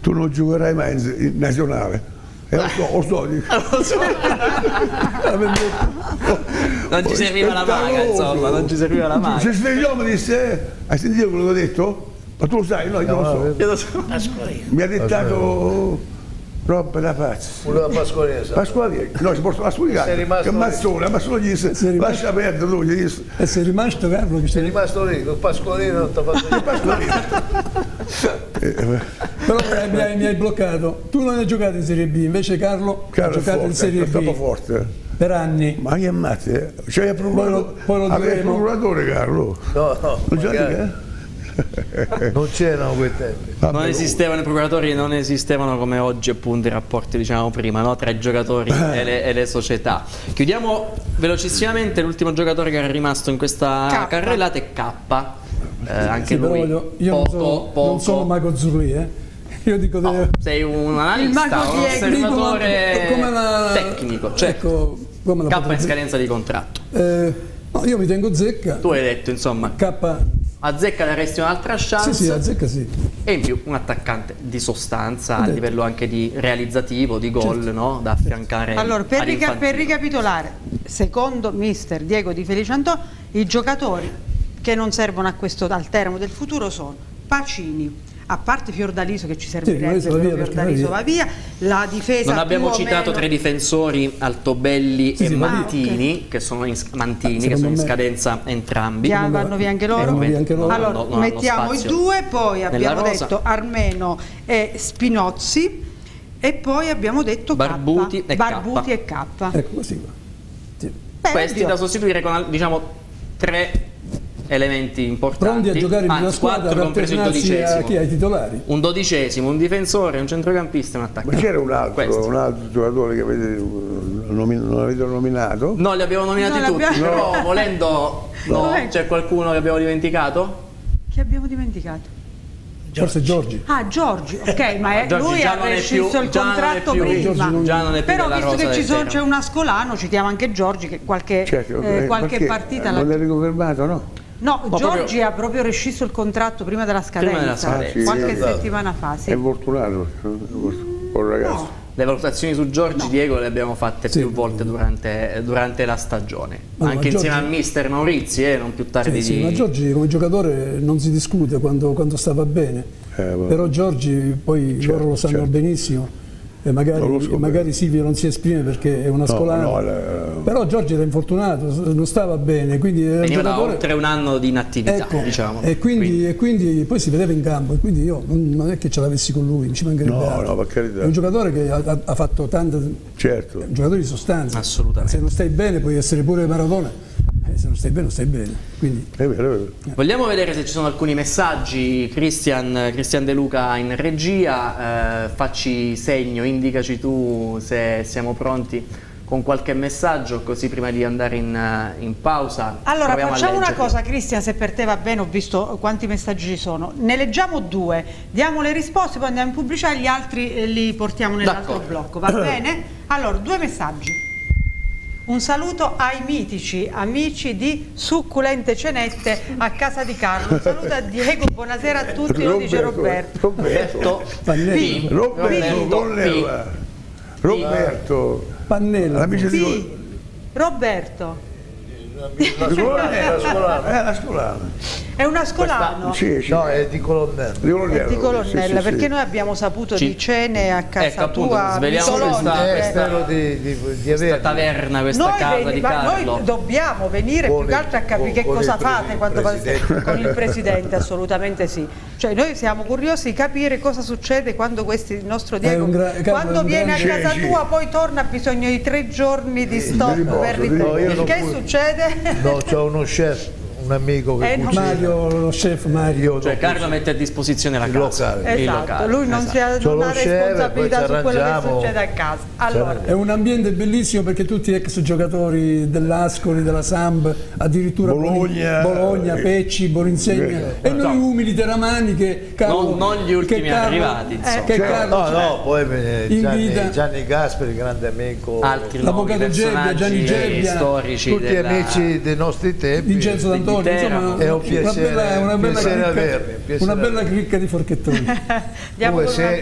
tu non giocherai mai in nazionale. E lo so. Non ci serviva la maga, insomma, non ci serviva la maga. Si svegliò e mi disse, hai sentito quello che ho detto? Ma tu lo sai, no, io lo so. Mi ha dettato. Roba da pazzo. Voleva Pasqualina. Pasqualina. No, ci portò Pasqualina. Che mazzone, ma solo gli disse, lascia perdere lui, gli disse. E sei rimasto Carlo? Sei rimasto lì, con Pasqualina non ti ha fatto Pasqualina. Però mi hai bloccato. Tu non hai giocato in Serie B, invece Carlo ha giocato forte, in Serie B. Troppo forte. Per anni. Ma che ammazze, cioè poi lo aveva il procuratore Carlo. No. Lo giocate? Non c'erano quei tempi, non esistevano i procuratori, non esistevano come oggi appunto i rapporti, diciamo prima, no? Tra i giocatori e le società. Chiudiamo velocissimamente. L'ultimo giocatore che era rimasto in questa carrellata è K. Anche sì, lui io non sono Mago Zurli, io dico sei un analista, un osservatore tecnico, cioè, ecco, K in scadenza di contratto. No, io mi tengo Zecca. Tu hai detto insomma K. A Zecca daresti un'altra chance? Sì, a Zecca sì. E in più un attaccante di sostanza a livello anche di realizzativo, di gol, certo, no? Da affiancare. Allora, per ricapitolare, secondo mister Diego Di Feliciantonio, i giocatori che non servono a questo, al Teramo del futuro sono Pacini, a parte Fiordaliso che ci servirebbe, Fiordaliso va via, la difesa non abbiamo citato tre difensori, Altobelli e Mantini, che sono in scadenza entrambi. Vanno via anche loro. Allora no, mettiamo i due, poi abbiamo detto Armeno e Spinozzi e poi abbiamo detto Barbuti e K. Ecco così. Sì. Questi da sostituire con diciamo tre elementi importanti, pronti a giocare in una squadra, compreso il dodicesimo. Chi ha i titolari? Un dodicesimo, un difensore, un centrocampista e un attaccante. Ma c'era un altro giocatore che avete non avete nominato? No, li abbiamo nominati tutti, però volendo c'è qualcuno che abbiamo dimenticato? Che abbiamo dimenticato? Forse Giorgi. Ah, Giorgi, ok, ma lui ha rescisso il contratto prima. Però visto che c'è un Ascolano, citiamo anche Giorgi che qualche partita... Non l'hai riconfermato, no? No, ma Giorgi ha proprio rescisso il contratto prima della scadenza, qualche settimana fa. Sì. È fortunato, un ragazzo. Le valutazioni su Giorgi, no, Diego, le abbiamo fatte più volte durante la stagione, ma anche insieme a mister Maurizi, non più tardi di... Ma Giorgi come giocatore non si discute quando stava bene, però Giorgi poi loro lo sanno benissimo. Magari Silvio non si esprime perché è una scolana, però Giorgi era infortunato, non stava bene, quindi veniva da oltre un anno di inattività, ecco, diciamo. E quindi poi si vedeva in campo, e quindi io non è che ce l'avessi con lui, ci mancherebbe altro. È un giocatore che ha fatto tanta, è un giocatore di sostanza, assolutamente. Se non stai bene puoi essere pure Maradona, se non stai bene non stai bene, quindi è vero, è vero. Vogliamo vedere se ci sono alcuni messaggi. Cristian De Luca in regia, facci segno, indicaci tu se siamo pronti con qualche messaggio, così prima di andare in pausa. Allora facciamo una cosa, Cristian, se per te va bene, ho visto quanti messaggi ci sono, ne leggiamo due, diamo le risposte, poi andiamo in pubblicità e gli altri li portiamo nell'altro blocco, va bene? Allora, due messaggi. Un saluto ai mitici amici di Succulente Cenette a casa di Carlo. Un saluto a Diego, buonasera a tutti, lo dice Roberto. È una scolana? Sì, no, è di Colonnella. Di Colonnella, perché noi abbiamo saputo di cene a casa tua. Sveliamo questa taverna, questa casa di Carlo. Noi dobbiamo venire più che altro a capire che cosa fate quando con il Presidente, assolutamente sì. Cioè noi siamo curiosi di capire cosa succede quando il nostro Diego, quando viene a casa tua, poi torna, ha bisogno di 3 giorni di stop per riposare. Che succede? No, c'è uno chef, un amico che cucina. Mario, lo chef Mario, cioè Carlo mette a disposizione la casa, il locale. Lui non ha responsabilità su quello che succede a casa. Allora, è un ambiente bellissimo perché tutti ex giocatori dell'Ascoli, della Samp, addirittura Bologna, Pecci, Boninsegna, e noi umili teramani che Carlo, non gli ultimi arrivati, che Carlo poi Gianni Gasperi, grande amico, l'avvocato Gebbia, Gianni Gebbia, tutti amici dei nostri tempi, Vincenzo D'Antonio. Insomma, è un piacere, una bella cricca di forchettoni.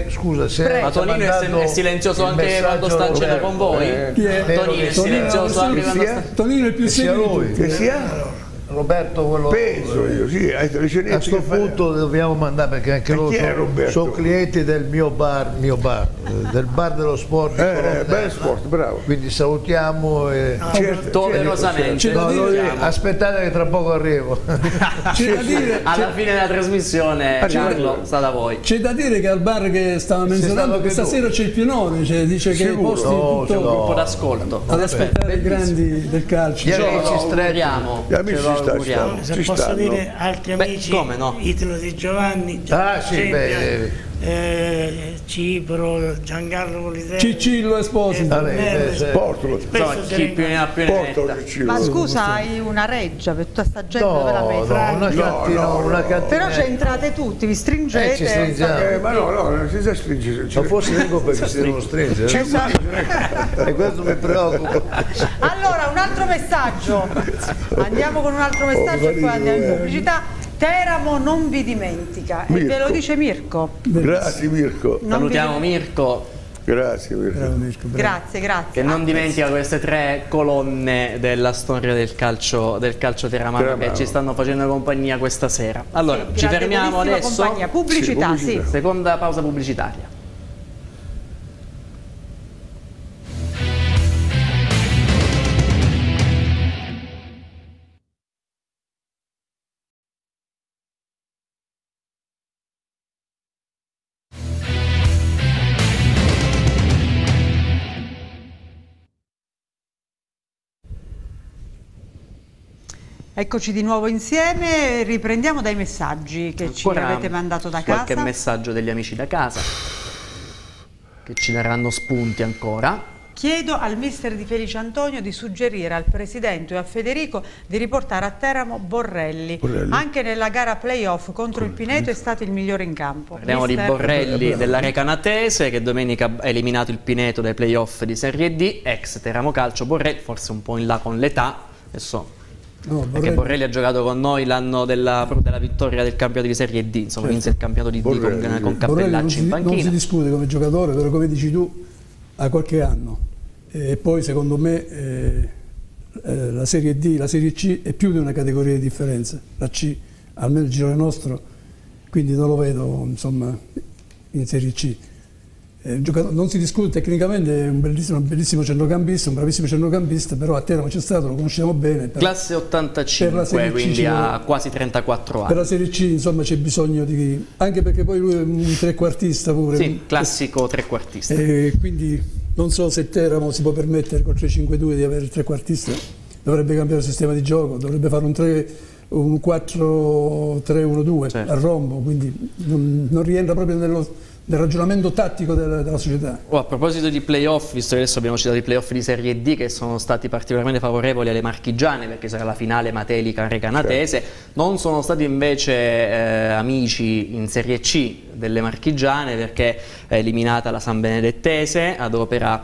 Scusa, ma Tonino è silenzioso anche quando sta a cena con voi? Tonino è silenzioso anche quando sta. Tonino è più silenzioso. Che sia? Roberto, quello penso io, sì, a questo punto dobbiamo mandare, perché anche loro sono clienti del mio bar, del bar dello sport, bel sport, bravo. Quindi salutiamo e doverosamente. Aspettate che tra poco arrivo. Alla fine della trasmissione, Carlo, sta da voi. C'è da dire che al bar che stava menzionando questa sera c'è il Pienone, cioè dice che i posti tutto il gruppo d'ascolto ad aspettare i grandi del calcio. Se posso dire altri amici, Italo Di Giovanni, Cipro, Giancarlo Politelli, Cicillo Esposito, Portolo, ma scusa, hai una reggia per tutta sta gente? No, però c'entrate tutti, vi stringete, ma no, non si sa stringere, ma forse vengo perché si devono stringere e questo mi preoccupa. Allora, un altro messaggio, andiamo con un altro messaggio e poi andiamo in pubblicità. Teramo non vi dimentica, e te lo dice Mirko. Grazie Mirko. Salutiamo Mirko. Grazie Mirko. Grazie, grazie. Che non dimentica queste 3 colonne della storia del calcio teramano che ci stanno facendo compagnia questa sera. Allora, ci fermiamo adesso. Pubblicità, sì. Seconda pausa pubblicitaria. Eccoci di nuovo insieme, riprendiamo dai messaggi che ci avete mandato da casa. Qualche messaggio degli amici da casa che ci daranno spunti ancora. Chiedo al mister Di Feliciantonio di suggerire al presidente e a Federico di riportare a Teramo Borrelli. Anche nella gara playoff contro il Pineto è stato il migliore in campo. Parliamo di Borrelli della Recanatese, che domenica ha eliminato il Pineto dai playoff di Serie D, ex Teramo Calcio. Borrelli forse un po' in là con l'età, adesso... perché Borrelli ha giocato con noi l'anno della vittoria del campionato di Serie D, insomma vinse il campionato di D con Cappellacci in panchina. Non si discute come giocatore, però come dici tu a qualche anno. E poi secondo me la Serie D, la Serie C è più di una categoria di differenza, la C almeno il girone nostro, quindi non lo vedo insomma in Serie C. Non si discute, tecnicamente è un bellissimo centrocampista, un bravissimo centrocampista, però a Teramo c'è stato, lo conosciamo bene. Classe 85, per quindi C, ha quasi 34 anni. Per la Serie C insomma c'è bisogno di... anche perché poi lui è un trequartista pure. Sì, classico trequartista. Quindi non so se Teramo si può permettere col 3-5-2 di avere il trequartista, dovrebbe cambiare il sistema di gioco, dovrebbe fare un 4-3-1-2 certo, a rombo, quindi non rientra proprio nello... del ragionamento tattico della società. Oh, a proposito di playoff, visto che adesso abbiamo citato i playoff di Serie D che sono stati particolarmente favorevoli alle marchigiane perché sarà la finale Matelica-Recanatese, certo, non sono stati invece amici in Serie C delle marchigiane perché è eliminata la San Benedettese ad opera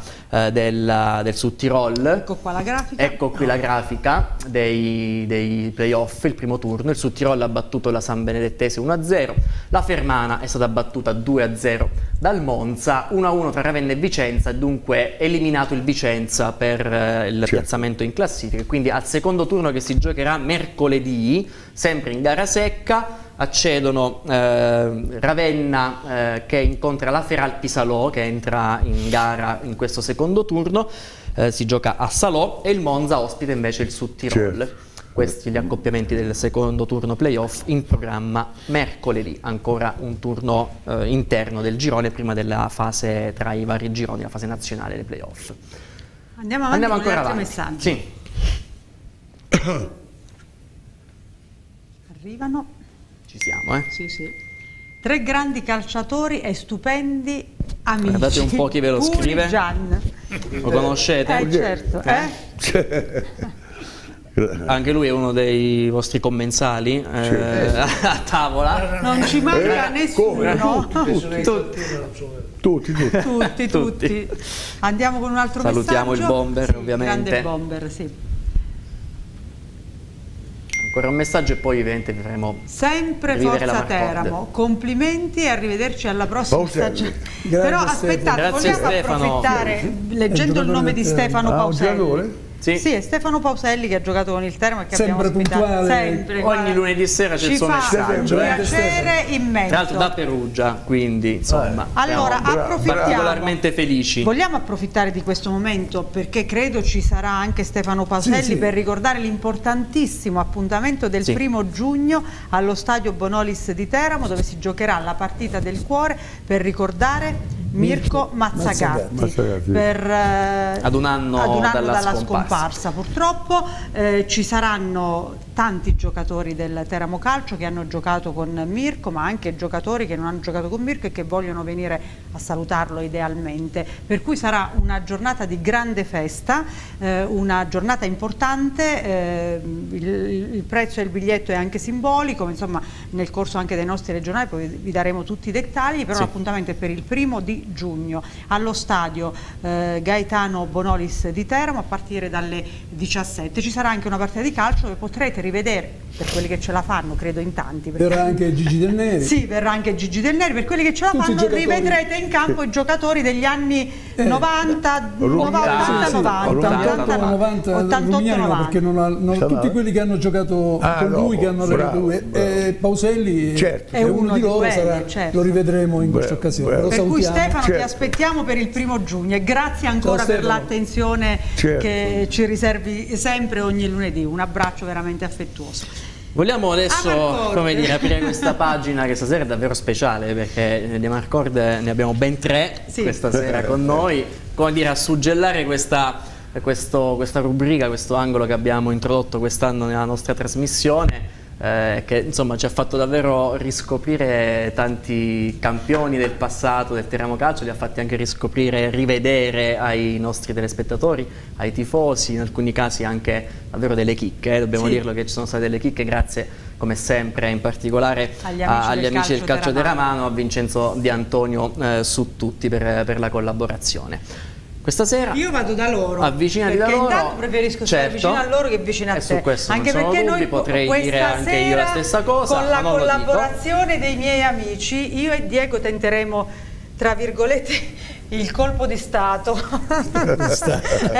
del Sud Tirol. Ecco qua la grafica. Ecco qui la grafica dei playoff, il primo turno. Il Sud Tirol ha battuto la San Benedettese 1-0, la Fermana è stata battuta 2-0 dal Monza, 1-1 tra Ravenna e Vicenza, dunque eliminato il Vicenza per il piazzamento in classifica. Quindi al secondo turno che si giocherà mercoledì, sempre in gara secca, accedono Ravenna che incontra la Feral Pisalò che entra in gara in questo secondo turno, si gioca a Salò, e il Monza ospita invece il Sud Tirol. Certo. Questi gli accoppiamenti del secondo turno playoff in programma mercoledì, ancora un turno interno del girone prima della fase tra i vari gironi, la fase nazionale dei playoff. Andiamo avanti. Andiamo ancora con gli altri messaggi. Sì. Arrivano. Ci siamo, eh? Sì, sì. Tre grandi calciatori e stupendi amici. Guardate un po' chi ve lo scrive. Gian. Lo conoscete? Certo. Anche lui è uno dei vostri commensali a tavola. Non ci manca nessuno, no? Tutti. Andiamo con un altro messaggio. Salutiamo il bomber, sì, ovviamente. Grande bomber, sì. Ancora un messaggio e poi ovviamente vi faremo sempre forza Teramo. Complimenti e arrivederci alla prossima stagione. Però aspettate, vogliamo approfittare, leggendo il nome di Stefano Pauselli. Sì, sì, è Stefano Pauselli che ha giocato con il Teramo e che sempre abbiamo ospitato. Sempre, ogni lunedì sera c'è il suo messaggio. Piacere immenso. Tra l'altro da Perugia, quindi insomma. Allora, approfittiamo. Particolarmente felici. Vogliamo approfittare di questo momento perché credo ci sarà anche Stefano Pauselli per ricordare l'importantissimo appuntamento del 1° giugno allo stadio Bonolis di Teramo, dove si giocherà la partita del cuore per ricordare Mirko Mazzagatti ad un anno dalla scomparsa. Purtroppo ci saranno tanti giocatori del Teramo Calcio che hanno giocato con Mirko, ma anche giocatori che non hanno giocato con Mirko e che vogliono venire a salutarlo idealmente, per cui sarà una giornata di grande festa, una giornata importante, il prezzo del biglietto è anche simbolico, insomma nel corso anche dei nostri regionali poi vi daremo tutti i dettagli, però l'appuntamento è per il 1° giugno allo stadio Gaetano Bonolis di Teramo a partire dalle 17. Ci sarà anche una partita di calcio che potrete rivedere, per quelli che ce la fanno, credo in tanti, perché... verrà anche Gigi Del Neri. Sì, verrà anche Gigi Del Neri, per quelli che ce la fanno rivedrete in campo i giocatori degli anni 90, 88, 90, perché non tutti quelli che hanno giocato con lui, che hanno allenato Pauselli è uno di loro, lo rivedremo in questa occasione. Per cui Stefano ti aspettiamo per il 1° giugno e grazie ancora per l'attenzione che ci riservi sempre ogni lunedì, un abbraccio veramente affettuoso. Vogliamo adesso aprire questa pagina che stasera è davvero speciale perché di Amarcord ne abbiamo ben 3 questa sera con noi, come dire, a suggellare questa rubrica, questo angolo che abbiamo introdotto quest'anno nella nostra trasmissione, che insomma ci ha fatto davvero riscoprire tanti campioni del passato del Teramo Calcio, li ha fatti anche riscoprire e rivedere ai nostri telespettatori, ai tifosi, in alcuni casi anche davvero delle chicche, dobbiamo dirlo che ci sono state delle chicche, grazie come sempre in particolare agli amici del calcio teramano, a Vincenzo Di Antonio su tutti per la collaborazione. Questa sera io vado da loro, avvicinati da loro, intanto preferisco stare vicino a loro che vicino a te, anche perché noi potrei dire anche io la stessa cosa con la collaborazione dei miei amici. Io e Diego tenteremo, tra virgolette, Il colpo di Stato. Lo sapete,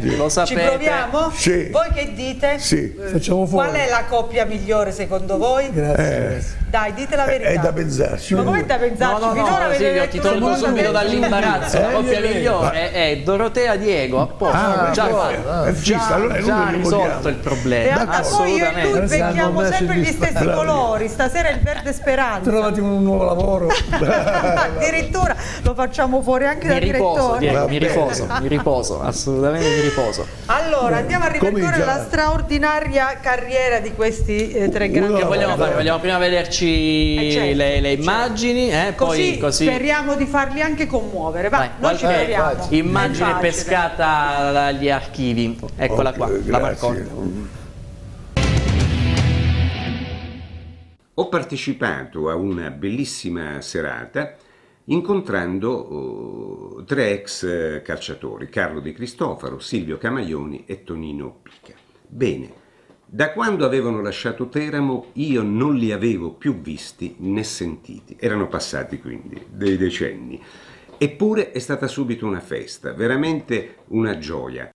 no, lo sapete. Ci proviamo? Sì. Voi che dite? Sì. Facciamo fuori. Qual è la coppia migliore secondo voi? Grazie. Dai, dite la verità. È da pensarci. Ma come è da pensarci? No, no, no, Silvio, ti tolgo subito dall'imbarazzo. La coppia migliore è Dorotea Diego. A posto. Ah, già risolto il problema. Assolutamente. Poi io e lui becchiamo sempre gli stessi colori. Stasera il verde Speranza. Trovati un nuovo lavoro. Addirittura lo facciamo fuori anche dal direttore. Diego, mi riposo, assolutamente mi riposo. Allora, andiamo a ripercorrere la straordinaria carriera di questi tre grandi. Che vogliamo fare? Vogliamo prima vederci le immagini, così speriamo di farli anche commuovere. Vai, noi ci proviamo. Immagine pescata dagli archivi, eccola qua, la marcotta. Ho partecipato a una bellissima serata incontrando tre ex calciatori, Carlo Di Cristofaro, Silvio Camaioni e Tonino Pica. Bene, da quando avevano lasciato Teramo io non li avevo più visti né sentiti, erano passati quindi dei decenni, eppure è stata subito una festa, veramente una gioia.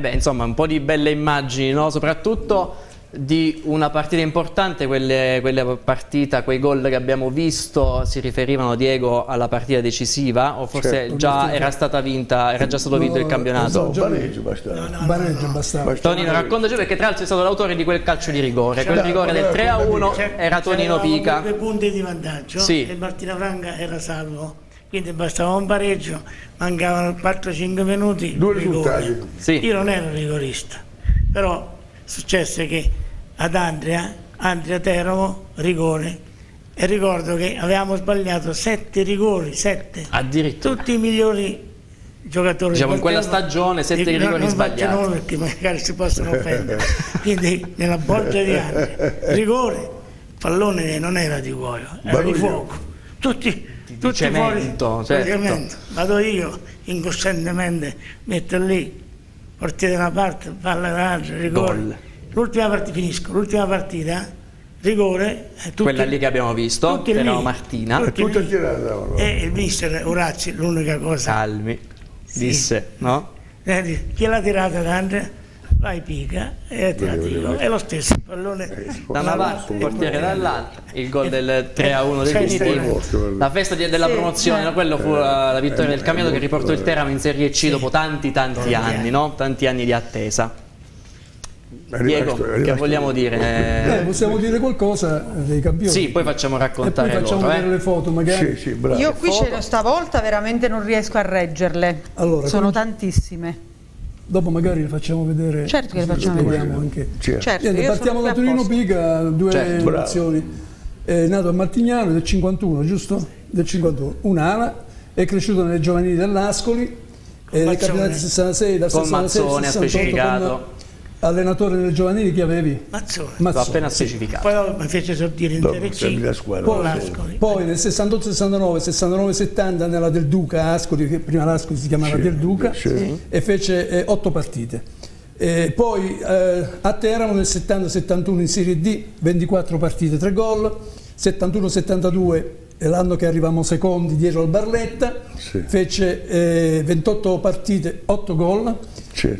Beh, insomma, un po' di belle immagini, no? Soprattutto di una partita importante, quei gol che abbiamo visto si riferivano, Diego, alla partita decisiva o forse già era stata vinta, era già stato vinto il campionato? No, pareggio bastava. Tonino, raccontaci, perché tra l'altro è stato l'autore di quel calcio di rigore, quel rigore del 3-1 era Tonino Pica. 2 punti di vantaggio, sì. E Martina Franca era salvo. Quindi bastava un pareggio, mancavano 4-5 minuti. 2 risultati. Sì. Io non ero rigorista, però successe che ad Andria Teramo, rigore. E ricordo che avevamo sbagliato 7 rigori, 7. Addirittura. Tutti i migliori giocatori. Diciamo in quella stagione 7 rigori sbagliati. Non perché magari si possono offendere. Quindi nella bolgia di Andria, rigore, pallone non era di cuoio, era di fuoco. Tutti cemento, fuori, certo. Vado io incoscientemente, metto lì, portiere da una parte, palla dall'altra, rigore. L'ultima partita, finisco, l'ultima partita, rigore. Quella lì che abbiamo visto, che era Martina. Tutto girato. E il mister Orazzi, l'unica cosa. Calmi, disse, no? Chi l'ha tirata tanto? vai Pica e te la tiro, è lo stesso pallone da una parte, il portiere dall'altra, il gol del 3-1 definitivo, la festa della promozione, no? Quello fu la vittoria del campionato che riportò il Teramo in Serie C dopo tanti anni, no? Tanti anni di attesa. Diego, che vogliamo dire? Possiamo dire qualcosa dei campioni. Sì, poi facciamo raccontare le foto magari. Sì, sì, io qui ce l'ho stavolta, veramente non riesco a reggerle. Allora, sono tantissime. Dopo magari le facciamo vedere. Certo che le facciamo vedere. Anche. Certo. Niente, partiamo da Tonino Pica, due nazioni. È nato a Martignano del 51, giusto? Del 51, un'ala, è cresciuto nelle giovanili dell'Ascoli, è capitato del 66, dal 66 al 68. Allenatore delle giovanili che avevi? Mazzone. L'ho appena specificato. Poi mi fece sortire in Serie C con l'Ascoli. Poi nel 68-69, 69-70 nella Del Duca, Ascoli, che prima l'Ascoli si chiamava Del Duca, e fece 8 partite. E poi a Teramo nel 70-71 in Serie D, 24 partite, 3 gol. 71-72 è l'anno che arrivavamo secondi dietro al Barletta, fece 28 partite, 8 gol.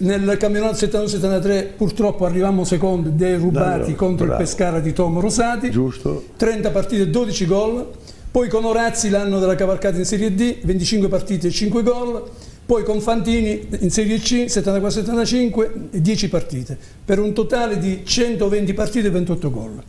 Nel campionato 72-73 purtroppo arrivammo secondi derubati contro il Pescara di Tom Rosati, 30 partite, 12 gol, poi con Orazzi l'anno della cavalcata in Serie D, 25 partite e 5 gol, poi con Fantini in Serie C, 74-75 e 10 partite, per un totale di 120 partite e 28 gol.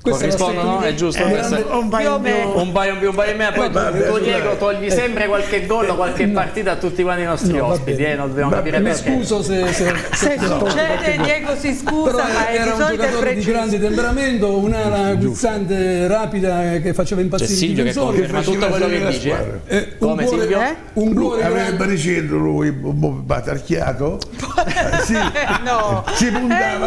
Corrispondono, è giusto? Un paio più, un paio meno. Poi tu, Diego, togli sempre qualche gol, qualche partita a tutti quanti i nostri ospiti, non dobbiamo capire perché. Mi scuso se succede, Diego si scusa, però ma era un giocatore di grande temperamento, un'ala guizzante, rapida, che faceva impazzire Silvio, che conferma tutto quello che dice. Come Silvio? Un buon baricentro, lui batarchiato. No, si puntava.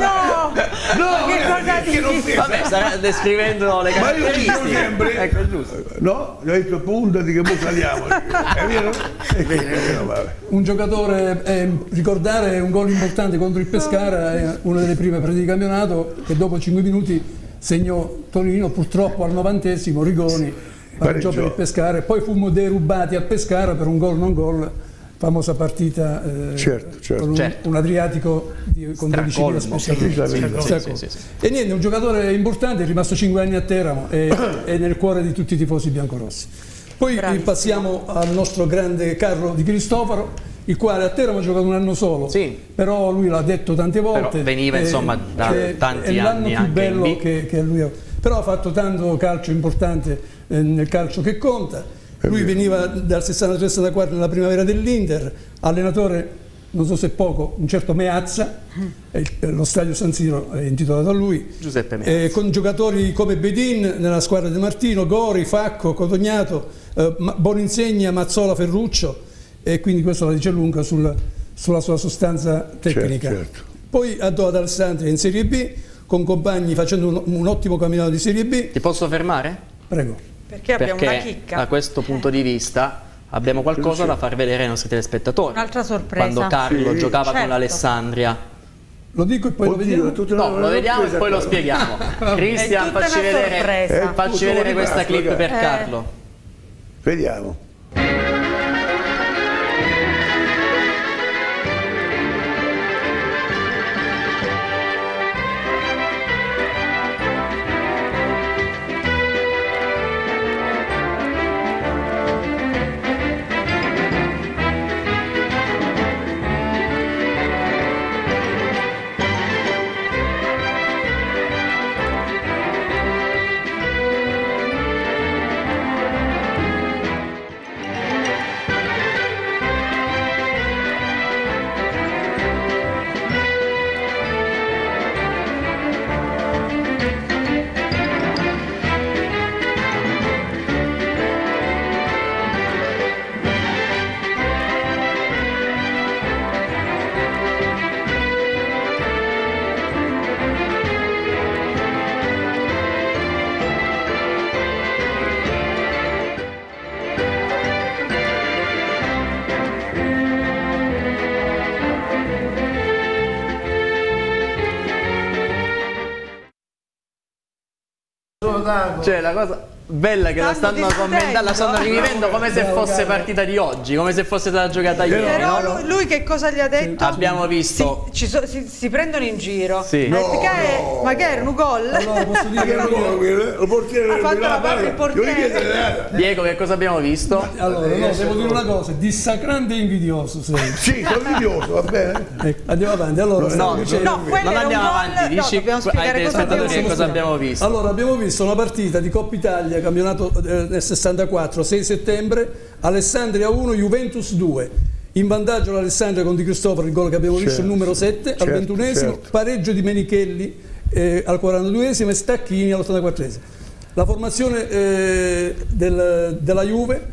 No, che cosa dici? Scrivendo le caratteristiche, ecco, giusto. No, gli ho detto puntati che poi saliamo, è vero? Un giocatore, ricordare un gol importante contro il Pescara, una delle prime partite di campionato, che dopo 5 minuti segnò Tonino, purtroppo al 90° Rigoni pareggiò per il Pescara e poi fummo derubati a Pescara per un gol non gol, famosa partita con un Adriatico con 12.000 spettatori. E niente, un giocatore importante, è rimasto 5 anni a Teramo e è nel cuore di tutti i tifosi biancorossi. Poi passiamo al nostro grande Carlo Di Cristofaro, il quale a Teramo ha giocato un anno solo, però lui l'ha detto tante volte. Però veniva insomma da tanti anni, più bello anche che lui ha. Però ha fatto tanto calcio importante nel calcio che conta. Lui veniva dal 63-64 nella primavera dell'Inter, allenatore, non so se poco, un certo Meazza, lo stadio San Siro è intitolato a lui, Giuseppe Meazza. Con giocatori come Bedin nella squadra di Martino, Gori, Facco, Codognato, Boninsegna, Mazzola, Ferruccio, e quindi questo la dice lunga sulla sua sostanza tecnica. Poi andò ad Alessandria in Serie B, con compagni facendo un ottimo campionato di Serie B. Ti posso fermare? Prego. Perché abbiamo una chicca. Da questo punto di vista abbiamo qualcosa da far vedere ai nostri telespettatori. Un'altra sorpresa. Quando Carlo giocava con l'Alessandria. Lo dico e poi lo vediamo. No, lo vediamo e poi lo spieghiamo. Cristian, facci vedere questa clip per Carlo. Vediamo. Cioè la cosa bella che la stanno rivivendo come se fosse partita di oggi, come se fosse stata giocata ieri. Però no? Lui che cosa gli ha detto? Abbiamo visto. Si prendono in giro. Sì. Ma che era un gol? No, posso dire che era un gol. Lo portiere ha fatto la parte del portiere. Diego, che cosa abbiamo visto? Ma, allora, no, devo dire una cosa, dissacrante e invidioso. Sì, sono invidioso, va bene. Andiamo avanti. Allora, non andiamo avanti, dici ai spettatori che cosa abbiamo visto. Allora, abbiamo visto una partita di Coppa Italia, campionato del 64, 6 settembre, Alessandria 1, Juventus 2. In vantaggio l'Alessandria con Di Cristofaro, il gol che abbiamo visto, il numero 7, al 21esimo, pareggio di Menichelli al 42esimo e Stacchini all'84esimo. La formazione della Juve: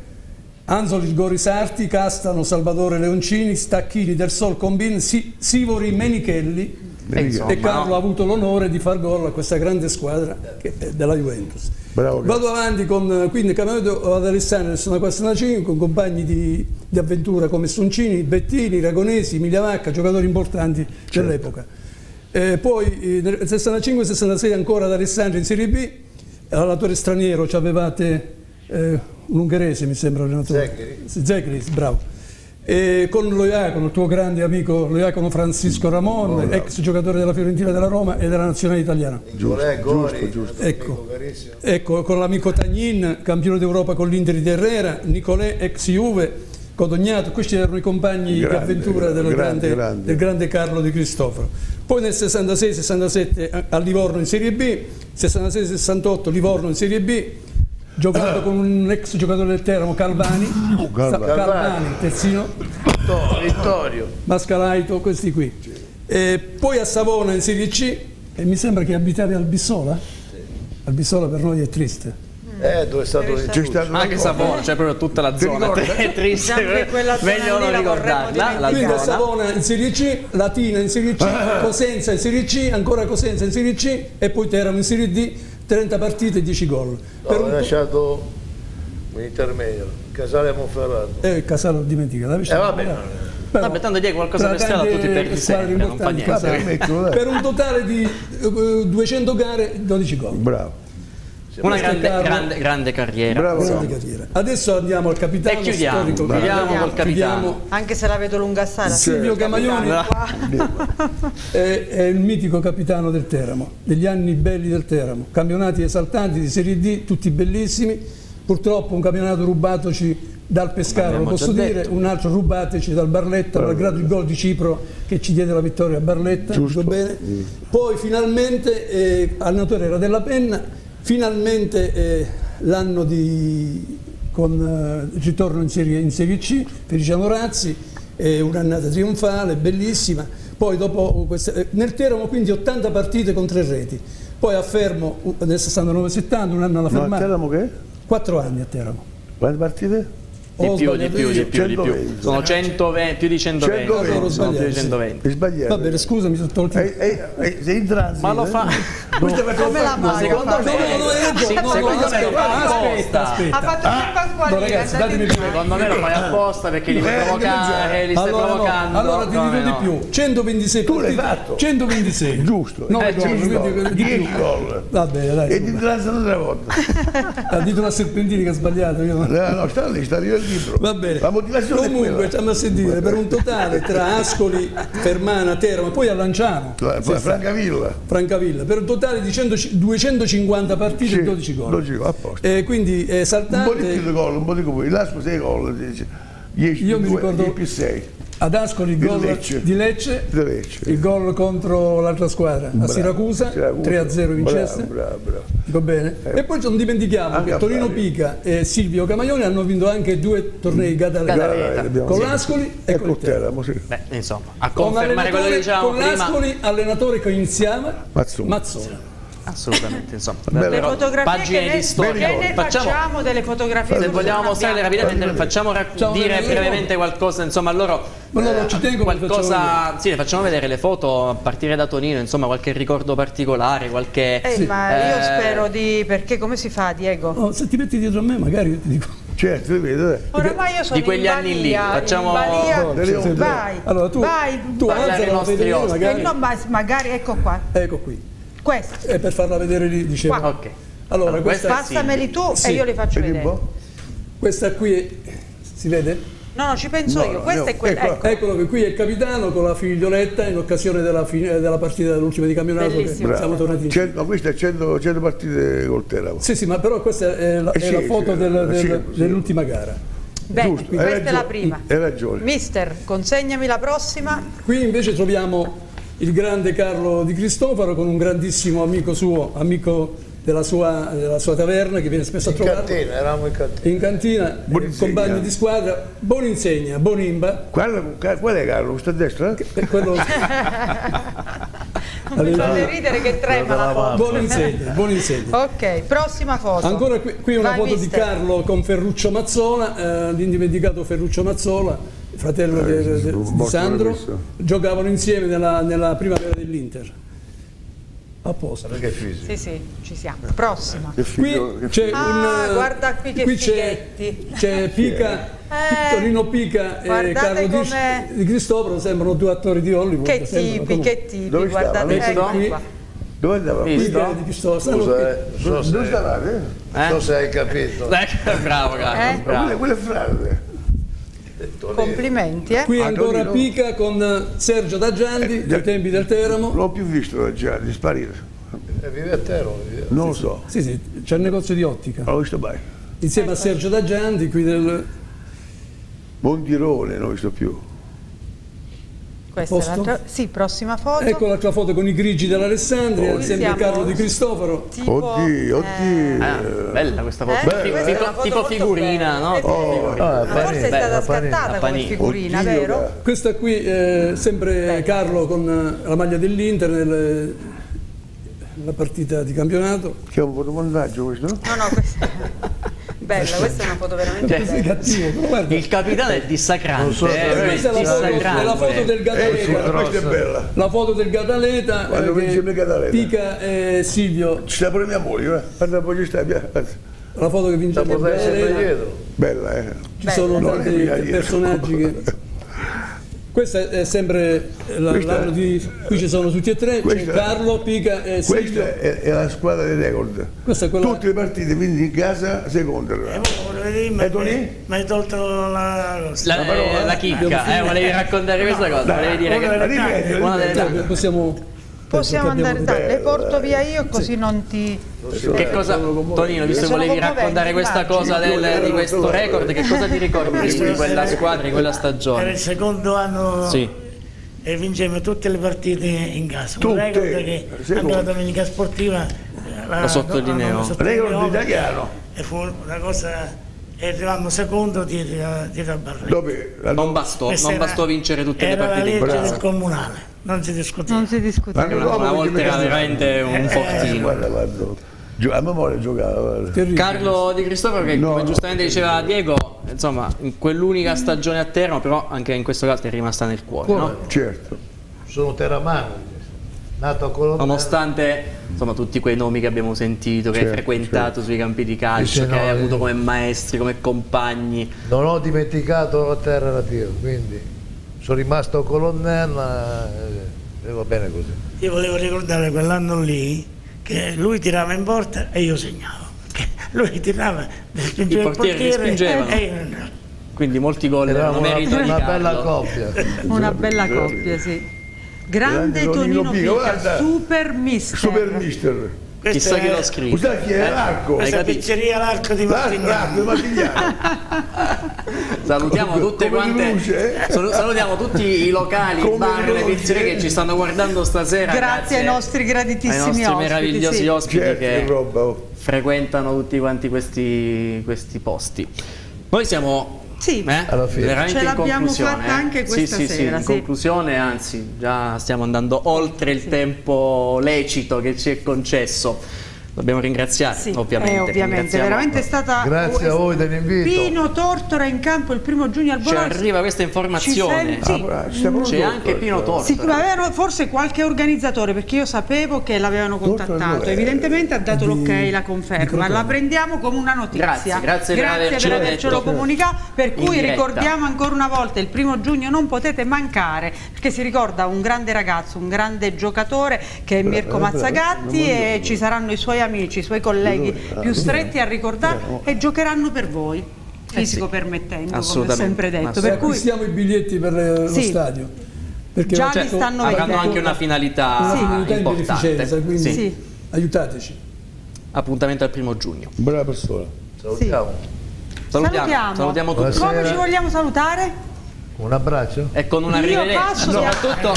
Anzoli, Gorisarti, Castano, Salvatore, Leoncini, Stacchini, Del Sol, Combin, Sivori, Menichelli. E Carlo ha avuto l'onore di far gol a questa grande squadra della Juventus. Bravo, vado avanti con quindi campionato ad Alessandria nel 64-65 con compagni di avventura come Soncini, Bettini, Ragonesi, Migliavacca, giocatori importanti dell'epoca. Poi nel 65-66 ancora ad Alessandria in Serie B, allenatore straniero, ci avevate un ungherese mi sembra, allenatore Zecca, bravo. E con lo Iacono, il tuo grande amico lo Iacono Francisco Ramon, ex giocatore della Fiorentina, della Roma e della Nazionale Italiana. Giusto. Ecco, con l'amico Tagnin, campione d'Europa con l'Inter di Herrera, Nicolè, ex Juve, Codognato. Questi erano i compagni di avventura del grande Carlo Di Cristofaro. Poi nel 66-67 a Livorno in Serie B, 66-68 Livorno in Serie B, giocato con un ex giocatore del Teramo, Calvani, terzino, Vittorio, Mascalaito, questi qui. E poi a Savona in Serie C, e mi sembra che abitavi Albisola. Albisola per noi è triste. Dove è stato? Anche Savona, cioè proprio tutta la zona è triste, meglio non ricordarla. Quindi a Savona in Serie C, Latina in Serie C, Cosenza in Serie C, ancora Cosenza in Serie C e poi Teramo in Serie D. 30 partite e 10 gol. No, ho lasciato un intermedio, Casale a Monferrato. Casale, dimentica. Vabbè, tanto Diego qualcosa per strada tutti perdi sempre, non fa niente. Per un totale di 200 gare, 12 gol. Bravo. Una grande carriera. Adesso andiamo al capitano storico. Chiudiamo col capitano. Anche se la vedo lunga sana. Silvio Camaioni è il mitico capitano del Teramo, degli anni belli del Teramo, campionati esaltanti di Serie D, tutti bellissimi. Purtroppo un campionato rubatoci dal Pescara, lo posso dire, un altro rubateci dal Barletta, malgrado il gol di Cipro che ci diede la vittoria a Barletta. Giusto. Bene. Poi finalmente allenatore era Della Penna. Finalmente l'anno con ritorno in Serie C, Feliciano Orazzi, un'annata trionfale, bellissima. Poi dopo nel Teramo quindi 80 partite con 3 reti. Poi a Fermo nel 69-70, un anno alla fermata. No, a Teramo che? 4 anni a Teramo. Quante partite? Di più. Sono 120, più di 120. Sbagliato. Va bene, scusa, mi sono tolto. Sei in transito. Ma lo fa. Secondo me lo fai apposta perché li stai provocando. Allora ti dico di più: 126. Tu l'hai fatto. 126. Giusto. No, gol. Va bene, dai. E ti transano 3 volte. Ha detto una serpentina che ha sbagliato. No, sta lì. Va bene, comunque stiamo a sentire per un totale tra Ascoli, Fermana, Teramo, poi a Lanciano, Francavilla, per un totale di 250 partite e 12 gol. 12 gol, apposta. Quindi saltate. Un po' di più gol, un po' di più. L'Ascoli 6 gol, 10 io mi ricordo 10 più 6. Ad Ascoli il gol di Lecce, il gol contro l'altra squadra, a Siracusa, 3-0 vincesse. Dico bene. E poi non dimentichiamo che Tonino Pica e Silvio Camaioni hanno vinto anche 2 tornei Gadareta, con l'Ascoli e con il Teramo. Beh, insomma, a confermare quello che diciamo prima. Con l'Ascoli, allenatore che iniziava, Mazzola. Assolutamente, insomma, pagine di storia. Facciamo delle fotografie. Se vogliamo mostrarle rapidamente, facciamo dire brevemente qualcosa, insomma, loro. Sì, facciamo vedere le foto a partire da Tonino, insomma, qualche ricordo particolare, qualche. Ma io spero di. Perché come si fa, Diego? Oh, se ti metti dietro a me, magari io ti dico. Certo, oramai io sono di quegli anni lì, facciamo vai. Allora tu alzare i nostri ospiti. Magari ecco qua. Ecco qui. E per farla vedere lì diceva. Okay. Allora, passameli tu sì, e io li faccio vedere. Questa qui si vede? No, ci penso io. Questa è quella. Ecco. Eccolo che qui è il capitano con la figlioletta in occasione della partita dell'ultima di campionato. Bellissimo. Che siamo tornati. Questa è 100 partite col Teramo. Sì, sì, ma però questa è la foto dell'ultima gara. Bene, questa è la prima. Hai ragione. Mister, consegnami la prossima. Qui invece troviamo il grande Carlo Di Cristofaro con un grandissimo amico suo, amico della sua taverna, che viene spesso a trovarlo. Eravamo in cantina, compagni di squadra, Boninsegna, Bonimba. Qual è Carlo? Questo a destra? Quello... Non mi fate ridere che trema la foto. Boninsegna. Ok, prossima foto. Ancora qui una foto di Carlo con Ferruccio Mazzola, l'indimenticato Ferruccio Mazzola, fratello di Sandro. Giocavano insieme nella primavera dell'Inter. Apposta perché è fisico. Sì, sì, ci siamo. Prossima. Qui c'è guarda qui che fighetti. C'è Pica, Tonino Pica e Carlo Di Cristofaro, sembrano due attori di Hollywood. Che tipi, guardate, ecco qua. Dove andava? Dove stavate? Non so se hai capito. Bravo, Carlo. Quelle frase. Complimenti, eh? Qui ancora Pica con Sergio Daggianti, dei tempi del Teramo. L'ho più visto Daggianti, sparire. Vive a Teramo? Non lo so. Sì, sì, c'è il negozio di ottica. L'ho visto mai. Insieme a Sergio Daggianti, qui del... Bondirone, non ho visto più. Questa è l'altra... Sì, prossima foto. Ecco l'altra foto con i grigi dell'Alessandria, sempre Carlo Di Cristofaro. Tipo... Oddio, oddio. Bella questa foto. Tipo figurina, no? Forse è stata scattata come figurina, oddio, vero? Questa qui, sempre bella. Carlo con la maglia dell'Inter nella partita di campionato. Che è un fotomontaggio questo? No, questo... Bella, questa è una foto veramente bella. Il capitano è dissacrante. Questa è la foto del Gadaleta. La foto del Gadaleta. Quando vince Gadaleta. Pica e Silvio. Ci sta pure mia moglie, guarda poi ci sta. La foto che vince Gadaleta. Bella, eh. Ci sono tanti personaggi che... Questa è sempre l'anno di... Qui ci sono tutti e tre, c'è Carlo, Pica e Silvio. Questa è la squadra dei record. Tutte le partite, quindi in casa, seconda. E tu lì? Mi hai tolto la chicca, volevi raccontare questa cosa, volevi dire che... Possiamo andare, le porto via io così non ti... Che cosa, Tonino, visto che volevi raccontare questa cosa di questo record, che cosa ti ricordi di quella squadra, di quella stagione? Era il secondo anno e vincevamo tutte le partite in casa. Un record che anche la domenica sportiva lo sottolineo. Record italiano. E fu una cosa... E arrivavamo secondo dietro a Borrelli. Non bastò vincere tutte le partite in casa. Era la legge del comunale. Non si discuteva. Una volta era veramente un fortino. A memoria giocava. Carlo Di Cristofaro, che come giustamente diceva Diego, insomma, in quell'unica stagione a Teramo, però anche in questo caso è rimasta nel cuore. No? Certo. Sono teramano. Nato a Colombia. Nonostante insomma, tutti quei nomi che abbiamo sentito, che hai frequentato sui campi di calcio, che hai avuto come maestri, come compagni. Non ho dimenticato la terra natia, quindi... Sono rimasto colonnella e va bene così. Io volevo ricordare quell'anno lì che lui tirava in porta e io segnavo. Lui tirava, spingeva il portiere e io no. Quindi molti gol erano merito di Carlo. Una bella coppia. Una bella coppia, sì. Grande Tonino Pica, super mister. Super mister. Chissà chi l'ha scritto. Guarda chi è l'arco. Questa pizzeria l'arco di Martignano. Salutiamo tutte quante. Luce, eh? Salutiamo tutti i locali, i bar, le pizzerie che ci stanno guardando stasera. Grazie ai nostri graditissimi ospiti, meravigliosi ospiti che frequentano tutti quanti questi posti. Noi siamo veramente in conclusione. Fatta anche questa sera. Sì, in conclusione, anzi, già stiamo andando oltre il tempo lecito che ci è concesso. Dobbiamo ringraziare, ovviamente veramente è stata... Grazie a voi dell'invito. Pino Tortora in campo il 1° giugno al Borrelli. Ci arriva questa informazione. C'è anche Pino Tortora. Sicuramente, forse qualche organizzatore, perché io sapevo che l'avevano contattato. Evidentemente ha dato l'ok, la conferma. La prendiamo come una notizia. Grazie per avercelo comunicato. Per cui ricordiamo ancora una volta, il 1° giugno non potete mancare, perché si ricorda un grande ragazzo, un grande giocatore che è Mirko Mazzagatti e ci saranno i suoi amici amici, i suoi colleghi più stretti a ricordare e giocheranno per voi, fisico permettendo, come ho sempre detto. Per cui stiamo i biglietti per lo stadio, perché già li stanno avranno anche una finalità importante, quindi aiutateci. Appuntamento al 1° giugno. Brava persona. Salutiamo. Salutiamo tutti. Come ci vogliamo salutare? Un abbraccio? E con una riverenza, soprattutto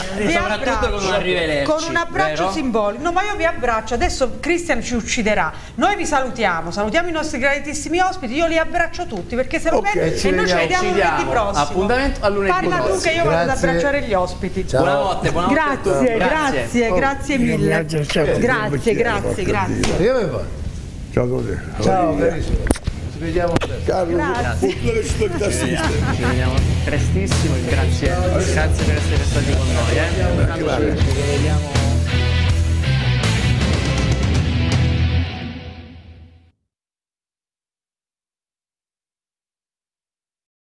con una riverenza. Con un abbraccio simbolico. No, ma io vi abbraccio, adesso Cristian ci ucciderà. Noi vi salutiamo, salutiamo i nostri graditissimi ospiti, io li abbraccio tutti perché se lo vedo e noi ci vediamo lunedì prossimo. Appuntamento a lunedì prossimo. Parla tu che io vado ad abbracciare gli ospiti. Ciao. Buonanotte, buonanotte. Grazie, grazie, grazie mille. Grazie, grazie, grazie. Ciao, ciao. Ci vediamo Carlo, grazie. Ci vediamo prestissimo e grazie per essere stati qui.